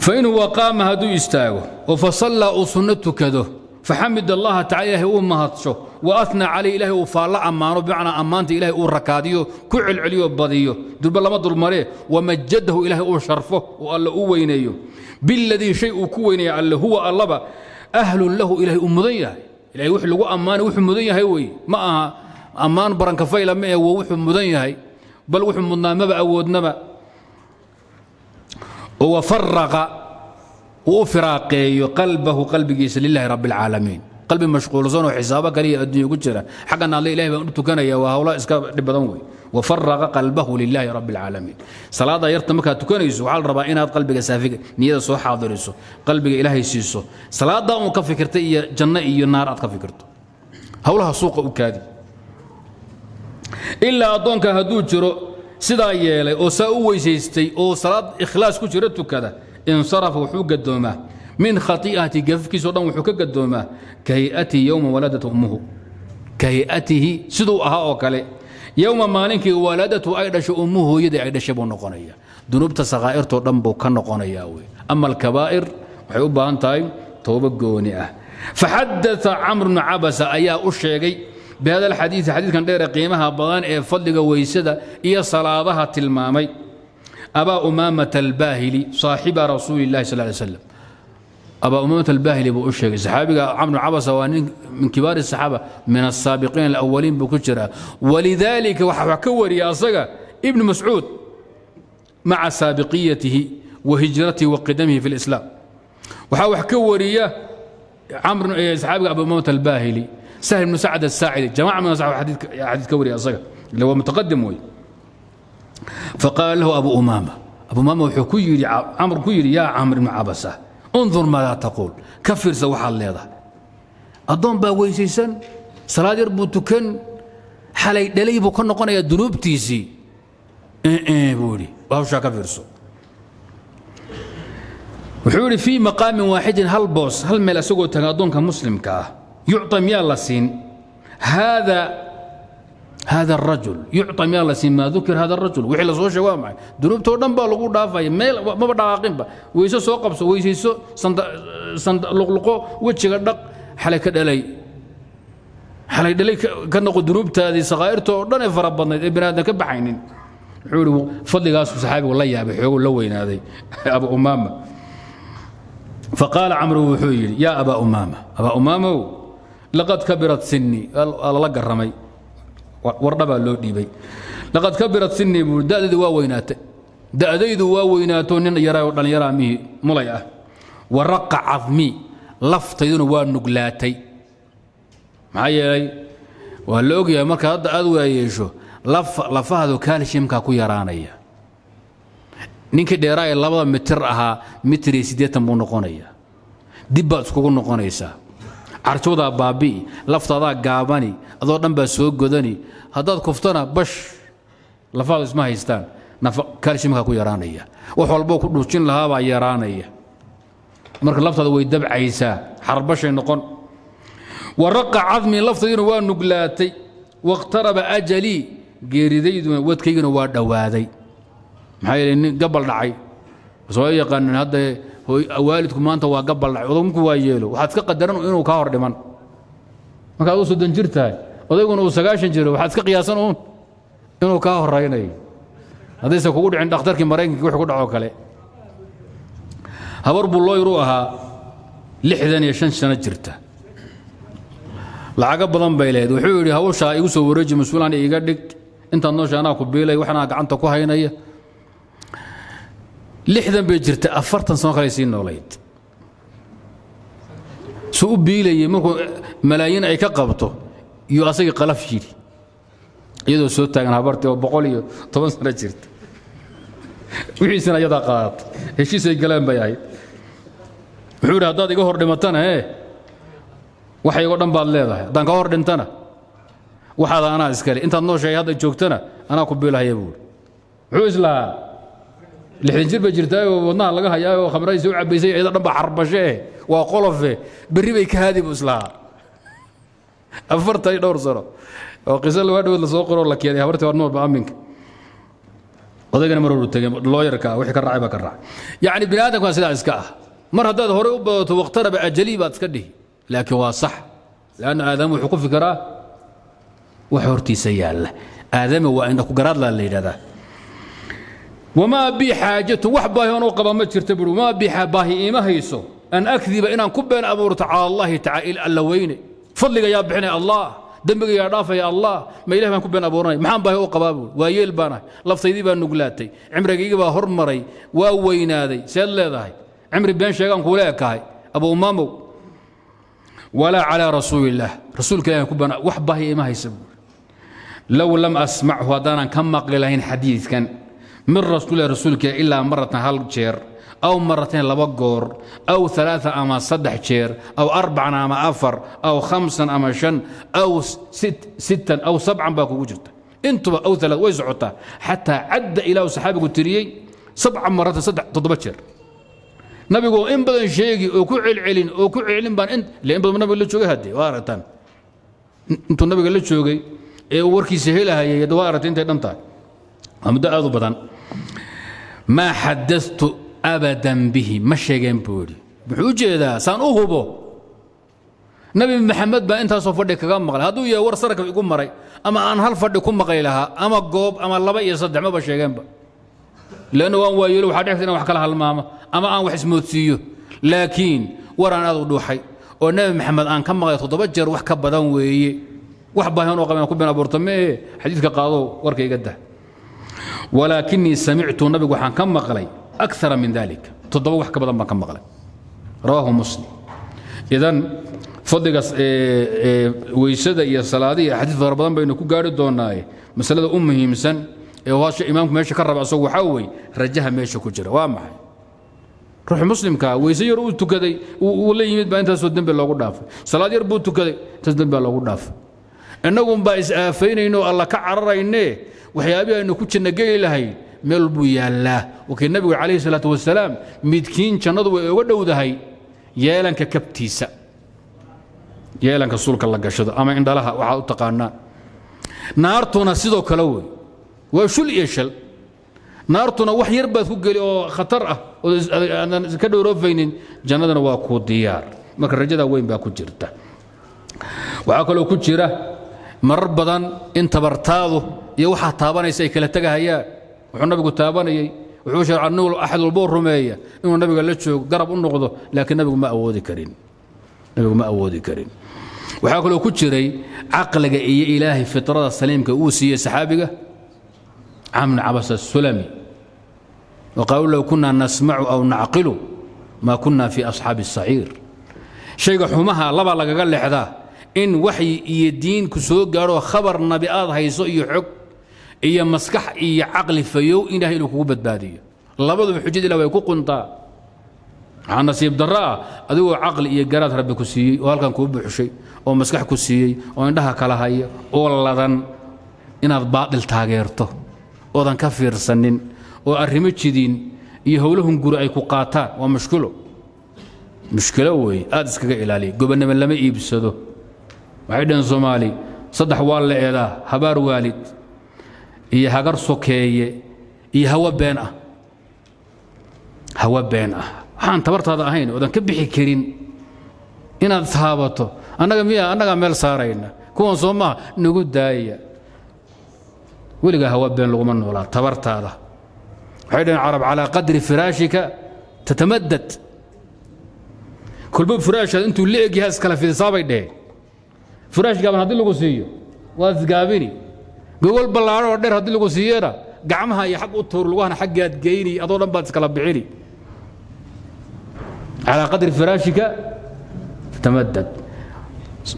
فإن هو قام هدو يستاغو وفصلى وسنته كدو فحمد الله تعالى هو مهاتشو واثنى علي الهي وفالا امانو بمعنى امانت الهي او ركاديو كعل عليو بديو دول لما دول مري ومجده الهي او شرفه والله او وينيو بالذي شيء كو وينيا الله هو الله أهل له إلهي أمضية إلهي وحي لغو أمان وحي مضية هاي ما أمان برنك فايلة معي ووحي مضية هاي بل وحي مضنا ما بأود نبأ وفرغ وفراقي قلبه قلب جيس لله رب العالمين قلب مشغول زون وحسابك لي الدنيا كتشرة حقا أن الله إلهي بأنت كان يا وهؤلاء إسكاب ربضنوي وفرغ قلبه لله رب العالمين صلاة يرتمك تكنيسو على ربائنا قلبك سافك نية سو حاضرسو قلبك إلهي سيسو صلاة أمك فكرت جنة إيا نار أتك فكرت هولها سوق أكادي إلا أدونك هدو جرو سدا يالي أو سأوي سيستي أو صلاة إخلاص كجرتو كذا انصرف وحوق الدومة من خطيئة قفك سودان وحوق الدومة كهيئتي يوم ولدت أمه كهيئته سدو أها أوكالي يوم ما لنك ولدته أيدش أمه يدعي أيدش أبو نقنية ذنوب تصغائر تضمبو كنقنية أما الكبائر وحبها أنتايم توبة قونئة فحدث عمرو بن عبسة أيا أشيقي بهذا الحديث حديث كان غير قيمها بغان فضل ويسدة إيا صلاةها تلمامي أبا أمامة الباهلي صاحب رسول الله صلى الله عليه وسلم أبا أمامة الباهلي أبو أشيق صحابي عمرو عبسة من كبار الصحابة من السابقين الأولين بكتشرة ولذلك وحكوري أصدق ابن مسعود مع سابقيته وهجرته وقدمه في الإسلام وحكوري عمرو صحابي أبا أمامة الباهلي سهل بن سعد الساعدي جماعة من أصحاب حديث حديث كوري أصدق اللي هو متقدم وي فقال له أبو أمامة أبو أمامة وحكوري عمرو كوري يا عمرو بن عبسة انظر ماذا تقول كفر سوحا الليضة الضم باويسيسا سرادر بوتوكن حالي دلي بوكن قنا يا دروب تيسي ايه ايه بولي باوشا كفر سو وحوري في مقام واحد هل بوس هل ملا سوغو تنادون كمسلم كا يعطى ميا لسين هذا هذا الرجل يعطى مال ما ذكر هذا الرجل وحلا سو شوامع ذنوب تودن با لوو دافاي ما ما دقاقين با ويسو سو قبسو ويسيسو سند سند لقلقو وجهه دق حلي كدلي حلي دلي كنقو ذنوبتادي صغيرته دن فر بدنيد بنادن كبخاينين خولو فضلغاس صحابي والله يابي خوغو لو ويناداي ابو امامه. فقال عمرو وحيل يا ابا امامه ابا امامه لقد كبرت سني الله قرمي وردبا لو ديبي لقد كبرت سني داديد وا ويناتي داديد وا ويناتو نين يراو دن يرامي مليا ورق عظمي لفتيدن وا نغلاتي معاياي ولوغيا مركا هدا اد واييشو لف لفهدو كالشيمكا كو يرانيا نينكي ديراي لبا متر اها متر سيديتن بو نوقونيا ديبا اسكو نوقونيسا عرتودا بابي لفتادا غاباني ادو دنبا سو غداني هداد كفتنا بش لفاض اسمها هيستان نفق كالشيمكا كو يرانيا وخولبو كو دوجين لها با يرانيا مرك لفتادا وي دبعيسا حربشي نقون ورق عظمي لفتين وا نغلاتي واقترب اجلي geeridaydu wadkaygana waa dhawaaday maxaa yeelay nin gabal dhacay soo yaqaan hadda awaalidku maanta waa gabal dhacay odumku waa yeelo waxaad ka qadaran inuu ka hor dhiman marka uu sodan jirtaay odayguna uu sagaashan jiro waxaad ka qiyaasan uu inuu ka horreeyay hadaysa kugu dhicin dhakhtarkii Mareykanka wax ku dhaco kale habar buu loo yiruu ahaa lixdan iyo shan sano jirta laaga badan bay leeyahay wuxuu yiri hawsha igu soo wareeji masuulaan iga dhigtay inta noosha ana ku beelay waxna gacanta ku haynaya lixdan bay jirta afartan sano qalaysiin nooleed soo beelay markuu malaayiin ay ka qabto iyo asaga qalaf jiri iyadoo soo taagan habartii oo boqol iyo toban sano jirta wixii sano yada qaad heshiisay galaan bay ahayd wuxuu yiri haddaad iga hor dhimatana ee waxay uga dhanbaad leedahay hadaan ka hor dhintana waxaad ana iskale intaad nooshay hadda joogtana ana ku biilahay buu xuusla lixdan jir bay jirtaa oo wadnaha laga hayaa oo khamraysi u cabaysay ciida dhanba xarbashee waa qolofe bari bay ka haadib islaa afartay dhowr sano oo qisal waa dhaw la soo qoro la keenay habartii waa nool baaminka odaygana maruu tagay lawyer-ka wixii ka raacay ba ka raacay yaani binaadamku waa sidaas ka mar haddaad hore u badato waqtaraba ajaliba iska dhig لكن هو صح لأن آدم وحقوق فكرة وحورتي سيال آدم وأنك قراد لا الليل هذا وما بي حاجته وحباهي ونوقبا ما ترتبروا ما بي حباهي ما هيسو أن أكذب إن كبين أبور تعالى الله تعالى اللوين فضلك يا بحنا الله دمك يا رافع يا الله ما إله ما كبين أبورنا محام باهي وقبابه ويل بانا لفتي ذيبا نقلاتي عمرك يجيبها هرمري ووين هذي سيال هذي عمري بين شيغان كولاك هاي أبو مامو ولا على رسول الله رسول كلام كبنا وحبه ما يسب لو لم أسمعه دانا كم قلهين حديث كان من رسول رسولك إلا مرة هل شير أو مرتين لبقور أو ثلاثة أما صدح شير أو أربعة أما أفر أو خمسة أما شن أو ست ستا أو سبعة باكو وجدت أنتم أو ثلاثة وزعته حتى عد إلى صحابك التريي سبع مرات صدح تضبشر نبي يقول إن بدن شيقي وكعل علين وكعل بان أنت لأن بدن نبي اللي تشوقي هدي وارتان أنتم نبي اللي تشوقي إيه وركي سهلة هي دوارت أنت أنت أمدا أضبطان ما حدثت أبدا به مشي جنبوري بحوجة ذا سان أوهبو نبي محمد بان أنت صفر كم مقال هادو يا ورسرك يقوم مري أما أن هل فرد كم مقالها أما جوب أما الله بقى يصدق ما بشي جنبه لأنه أنا ويلو وحديثنا وحكى لها الماما أما أنا وحس موتسيو لكن ورانا أنا دوحي والنبي محمد أن كم غير تضبجر وحكى بدن وي وحبها هنا وقبل كبنا بورتمي حديثك قالوا وركي قده ولكني سمعت النبي وحان كم غلي أكثر من ذلك تضبوا وحكى بدن ما كم غلي رواه مسلم. إذا فضق ويسدى يا صلادي حديث رمضان بينكم قالوا دوناي مسألة أمه مسن هو شيء إمامك ماشي كرب أسوي حوي رجها ماشي كجرا وامح روح مسلم كا ويصير وتو كذي ولا يمد بين تسدن بالله قداف صلاة يربوتو كذي تسدن بالله قداف إنهم بايس آفين إنه الله كعرر إنه وحيابي إنه كتش النجاي لهي ملبو يالله وكي النبي عليه الصلاة والسلام مدكين شناد ودو ذهي يالن ككبتيسة يالن كسولك الله قشطة أما عند لها وحاول تقارنا naartuna sidoo kale way waa shul iyo shal naartuna wax yar baad ku gali oo khatar ah oo aan ka dhowrofaynin jannadana waa ku diyaar marka rajada weyn baa ku jirta waxa kale oo ku jira marar badan in tabartaadu iyo waxa taabanaysa ay kala tagahayaan wuxuu nabigu taabanayay wuxuu sharcannu ahad walbo rumeeya inuu nabiga la joogo garab u noqdo laakiin nabigu ma awoodi karin nabigu ma awoodi karin waxa kale oo ku jiray aqliga iyo ilaahi fitrada saliimka uu siiyay saxaabiga عمن عبس السلمي وقالوا لو كنا نسمع أو نعقل ما كنا في أصحاب السعير شيء حمها لبا لقا لحدا إن وحي يدين كسوق قالوا خبر النبي آض هيسو يحق إيا مسكح إيا عقل فيو إنه لكوبة بادية لبضوا بحجة لو يكون قنطا عن نصيب دراء أدو عقل إيا قرات ربي كسي وهل كان كوب شيء أو مسكح كسي أو عندها كلاهية والله إن باطل تاغيرته ودان كفير سنين وأرميتشدين يهولهم جرو أي كقاطع ومشكله مشكله وهي أدرس كإلى لي جبنا من لما يبصدوا وعيدن زمالي صدح والله إله هبار والد يهجر سكية يهوا بينه هوا بينه حان تبرت هذا هين ودان كبيح كرين إن أصحابته أنا جميع أنا جميل صارينا كون زما نقول داية ولقى هو بين لغمان ولا تبرت هذا حين العرب على قدر فراشك تتمدد كل باب فراش انتوا اللي جهاز كلا في اصابه ده فراش قام هذه لغوسيه واسقابيني بيقول بالله وردر هذه لغوسيه قعمها يا حق الطور لوهنا حقات جيني اظن بس كلا بعيني على قدر فراشك تتمدد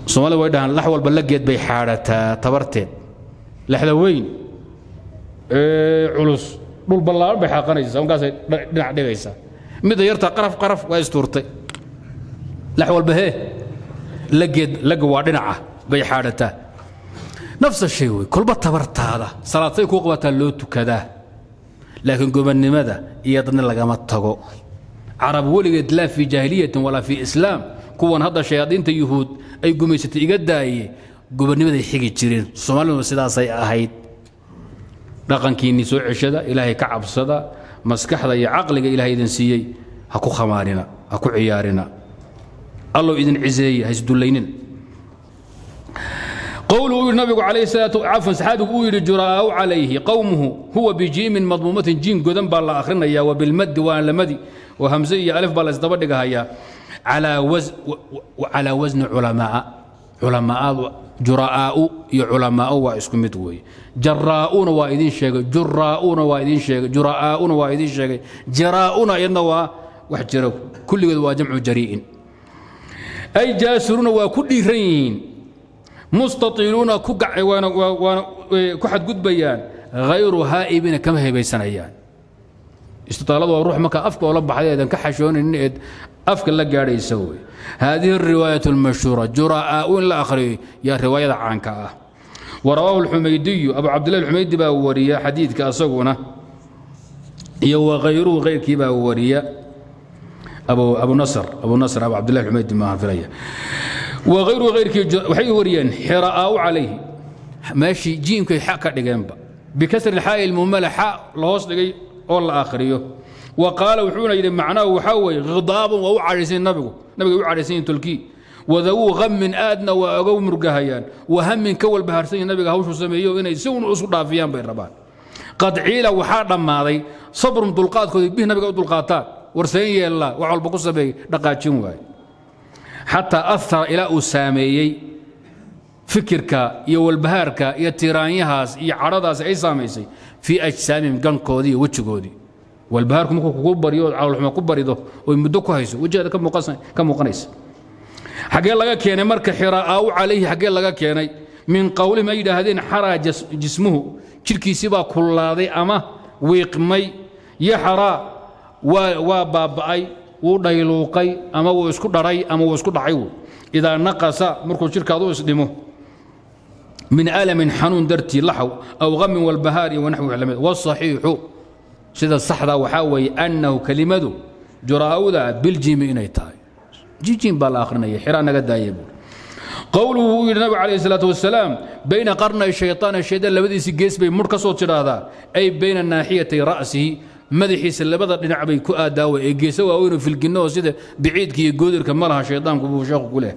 صومال ويدها لحول بلقيت بحاره تبرتين لحلوين culus dhul ballaaran bay xaqanaysaa markaas ay dhinac dhigaysaa mid yarta qaraf qaraf way isturtay lax walba he la geed la waa dhinaca bay xaadhataa nafsa shay way kulba tabartaada salaatay ku qabataa loo tukadaa laakiin gobannimada iyo dadna lagama tago carab weligeed laa fi jaahiliyatin walaa fi islaam kuwan hadda shayaadiinta yuhuud ay gumaysatay iga daayay gobannimaday xigi jireen Soomaalidu sidaasay ahayd dhaqankiini soo ceshada ilaahay ka cabsada maskaxda iyo aqliga ilaahay idin siiyay ha ku khamaarina ha ku ciyaarina allo idin cizeeyay ha isdulaynin qawluhu nabigu alayhi salaatu afan saxaadu uu yiri juraa'u alayhi qawmuhu huwa bijimin madmuumatin jin godan baa la akhrinaya wa bil mad wa lamadi wa hamza iyo alif baa la isdaba dhigaya ala waz ala wazn ulamaa ulamaa جراء يعلماء واسكمت وي جراءون وايدين شيغ جراءون وايدين شيغ جراءون وايدين شيغ جراءون ينوا وحجر كل وا جمع جريء اي جاسرون وكديرين مستطيلون كقع وانا كحد قد بيان غير هائبين كما هي بيسنيان استطالوا روح مكا افك ولا بحديدن كحشون ان أفكر لك قاعد يسوي هذه الرواية المشهورة جراء لا آخر يا رواية عنك ورواه الحميدي أبو عبد الله الحميدي باورية حديث كأسقنا يو غيره غير كي باورية أبو أبو نصر أبو نصر أبو عبد الله الحميدي ما في وغيره غير كي وحي وريان حراء عليه ماشي جيم كي حق بكسر الحاء المملة حاء لوصل لي والله آخريه وقال وحونا إلى معناه وحوي غضاب وهو عارسين نبغو نبغو عارسين تلكي وذو غم من آدنا وأقو مرقهيان وهم من كول بهارسين نبغو هوش وسميه وإن يسون أصول فيان بين ربان قد عيلة وحارة ماضي صبر مطلقات خذ به نبغو طلقاتات ورسين الله وعلى بقصة به دقاتشون حتى أثر إلى أسامي فكرك يا والبهارك يا تيرانيهاس يا عرضاس أي ساميسي في أجسامهم قن كودي وتشكودي والبهار كم كوبر يو على الحمى كوبر يده ويمدو كويس وجهه كم مقصن كم مقنيس حق لغا كيني مرك حراء او عليه حق لغا كيني من قول ما يدهدين حرى جسمه شركيسي با كولادي اما ويقمي يا حراء وباباي وديلوقي اما واسكو دراي اما واسكو دعي اذا نقص مركو شركادو اسدمو من الم حنون درتي لحو او غم والبهار ونحو علمه والصحيح سيدا الصحراء وحاوي أنه كلمته جراء ذا بالجيم إني تاي جيم بالاخرين حيران قد دايبون قوله النبي عليه الصلاة والسلام بين قرني الشيطان الشيطان لبدي سجيس بين مركزه هذا أي بين الناحية رأسه مدحي سلبدت لنعبي كؤادا وإجيسوا وأوينه في الجنة سيده بعيد كي يقدر كمرها شيطان كبوشاق كله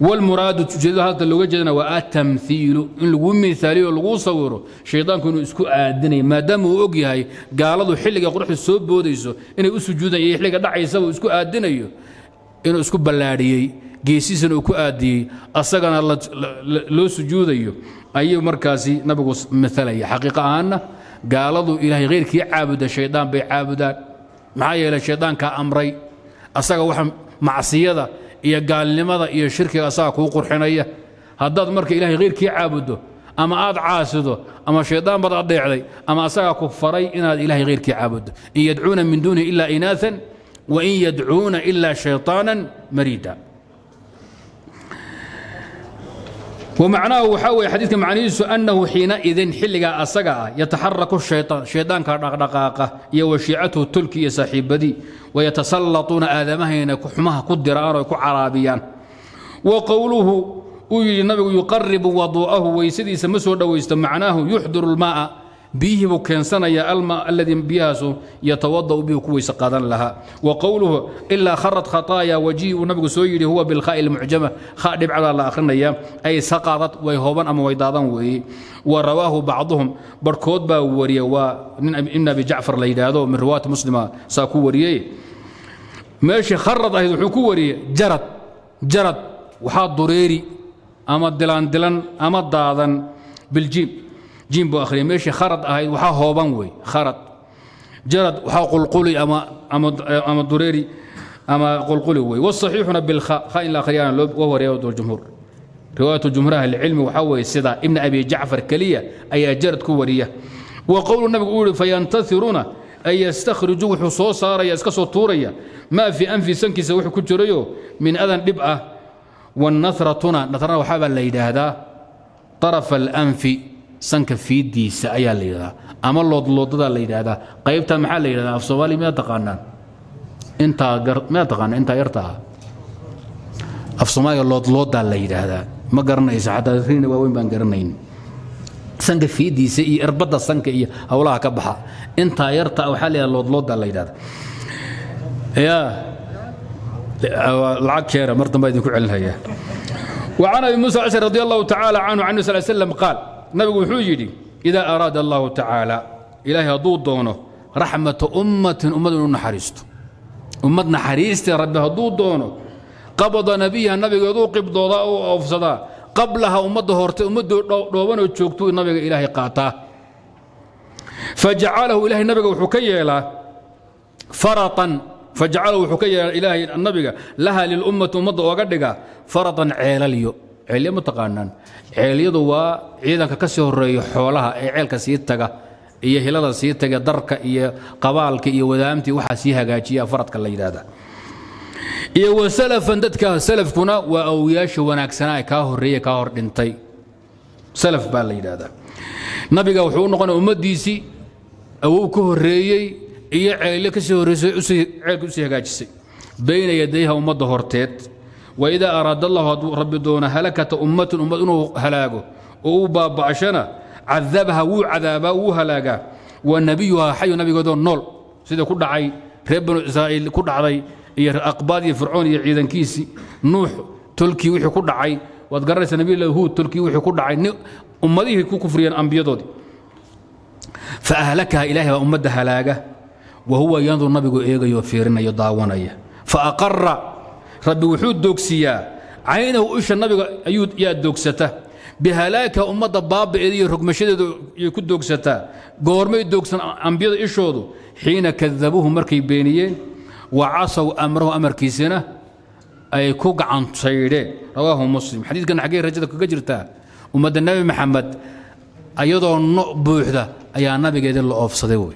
والمراد تجد هذا اللوجدنا والتمثيل المثالي والغصور شيطان كن اسكو آدني ما دام وجهي قالوا حلق قروح السب وديسو إنه أسجودا يحلق دعيسو اسكو آدني إنه اسكو بلادي جيسيسن اسكو آدي أصلا الله لو سجودا أي مركزي نبغى مثالي حقيقة عنا قالوا إلهي غير كي عابد الشيطان بيعابدان معايا إلى الشيطان كأمري أصلا وحم معصية يا قال لماذا يا شركة أساك وقرحنية هداد مرك إلهي غير كي عابده أما أض عاسده أما شيطان بضع علي أما أساك كفري إن إلهي غير كي عابده إن يدعون من دونه إلا إناثا وإن يدعون إلا شيطانا مريدا ومعناه حاوي حديث معنيس أنه حينئذ حلقة أساك يتحرك الشيطان شيطان كرقاقة يوشيعته تلك يا صاحب بدي ويتسلطون آدمهن كحمها قدر أرى كعرابيان وقوله النبي يقرب وضوءه ويسدي سمسود ويستمعناه يحضر الماء به وكنسان يا الماء الذي بياسو يتوضأ به كويس قادا لها وقوله إلا خرت خطايا وجيه النبي سويري هو بالخاء المعجمة خادم على الآخرين أيام أي سقطت ويهوبا أم ويدادا وي ورواه بعضهم بركود با وريا ومن أبي جعفر ليدادو من رواة مسلمة ساكو وريا ماشي خرط أهدو حكو وريا جرت جرت وحاط ضريري أما دلان دلان أما دادا بالجيم جيم بو اخري ماشي خرط اهي وحا هوبان وي خرط جرد وحا قلقلي اما اما دريري اما قلقلي وي والصحيحنا بالخاء خاء الاخريان وهو روايه الجمهور روايه الجمهور اهل العلم وحوي سدا ابن ابي جعفر كليه اي جرد كوريه وقول النبي يقول فينتثرون اي يستخرجوا وحو سو ساريا اسكا سو توريا ما في انفي سنكيسا وحو كجريو من اذن دبعه والنثرتنا نثرنا وحابا ليداهدا طرف الانف سنك في دي سايا ليدا اما لود لودا ليدا قيبتا محل ليدا في سومالي ما تقانا انت ما تقانا انت يرتاها في سومالي لود لودا ليدا ما قرنيس حتى فين وين بان قرنين سنك في دي سي اربدا سنك اي هولاها كبحا انت يرتا او حالي لود لودا ليدا يا العك يا مرت ما يدكو عليها وعن ابي موسى الاشعري رضي الله تعالى عنه عنه صلى الله عليه وسلم قال النبي وحوجي إذا أراد الله تعالى إلهي هدو دونه رحمة أمة أمتنا حريسته أمتنا حريسته ربي هدو دونه قبض نبيها النبي يدو قبض أو أفسدا قبلها أمته هورته أمته روانه وشوكته النبي إلهي قاطاه فجعله إلهي النبي وحكي له فرطا فجعله حكي إلهي النبي لها للأمة أمته وقدها فرطا عيلاليو عيلية متقانن عيلية دوا عيدا كسر الري حولها عيل كسيتة هي هلالة سيتة درك هي قبالك هي ودامتي وحاسيها جاتية فرطك اللي دادا هي وسلف فندتك سلف كنا وأوياش وناكسنا كاهر ري كاهر دنتي سلف باللي دادا نبي قوحون قنا أمديسي أو كهر ري هي عيلة كسر الري عيل كسيها جاتسي بين يديها ومضى هرتيت وإذا أراد الله رب دون هلكة أمة أمة هلاكه أو باب عشنا عذبها وعذابها وهلاكها والنبيها حي نبي دون نول سيدي كل عي رب إسرائيل كل عي أقبال فرعون عيدا كيسي نوح تلكي وحي كل عي وتقرس النبي اليهود تلكي وحي كل عي أمته كفريا أنبياء فأهلكها إلهي وأمة هلاكه وهو ينظر نبي إيغا يوفيرنا يضاونا فأقر ربي وحود دوكسيا عينه إيش النبي أيود يا دوكسته بهلاكها أمة باب إذي رقم شدة يكون دوكسته قورمي دوكسن أنبياء إيش هذا حين كذبوه مركي بينيين وعصوا أمره أمر كيسنة أي كوج عن صيره رواه مسلم حديث كان حقيقي رجلك كجرته أمة النبي محمد أيضا نقب وحده أي النبي قيد الله أوف صدوي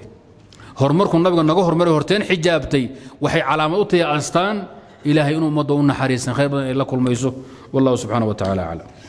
هرمركم النبي نجوا هرمره هرتين حجابتي وحي علامات يا أستان إلهي أنه مضونا حريصا خير لكم ميزه والله سبحانه وتعالى أعلم.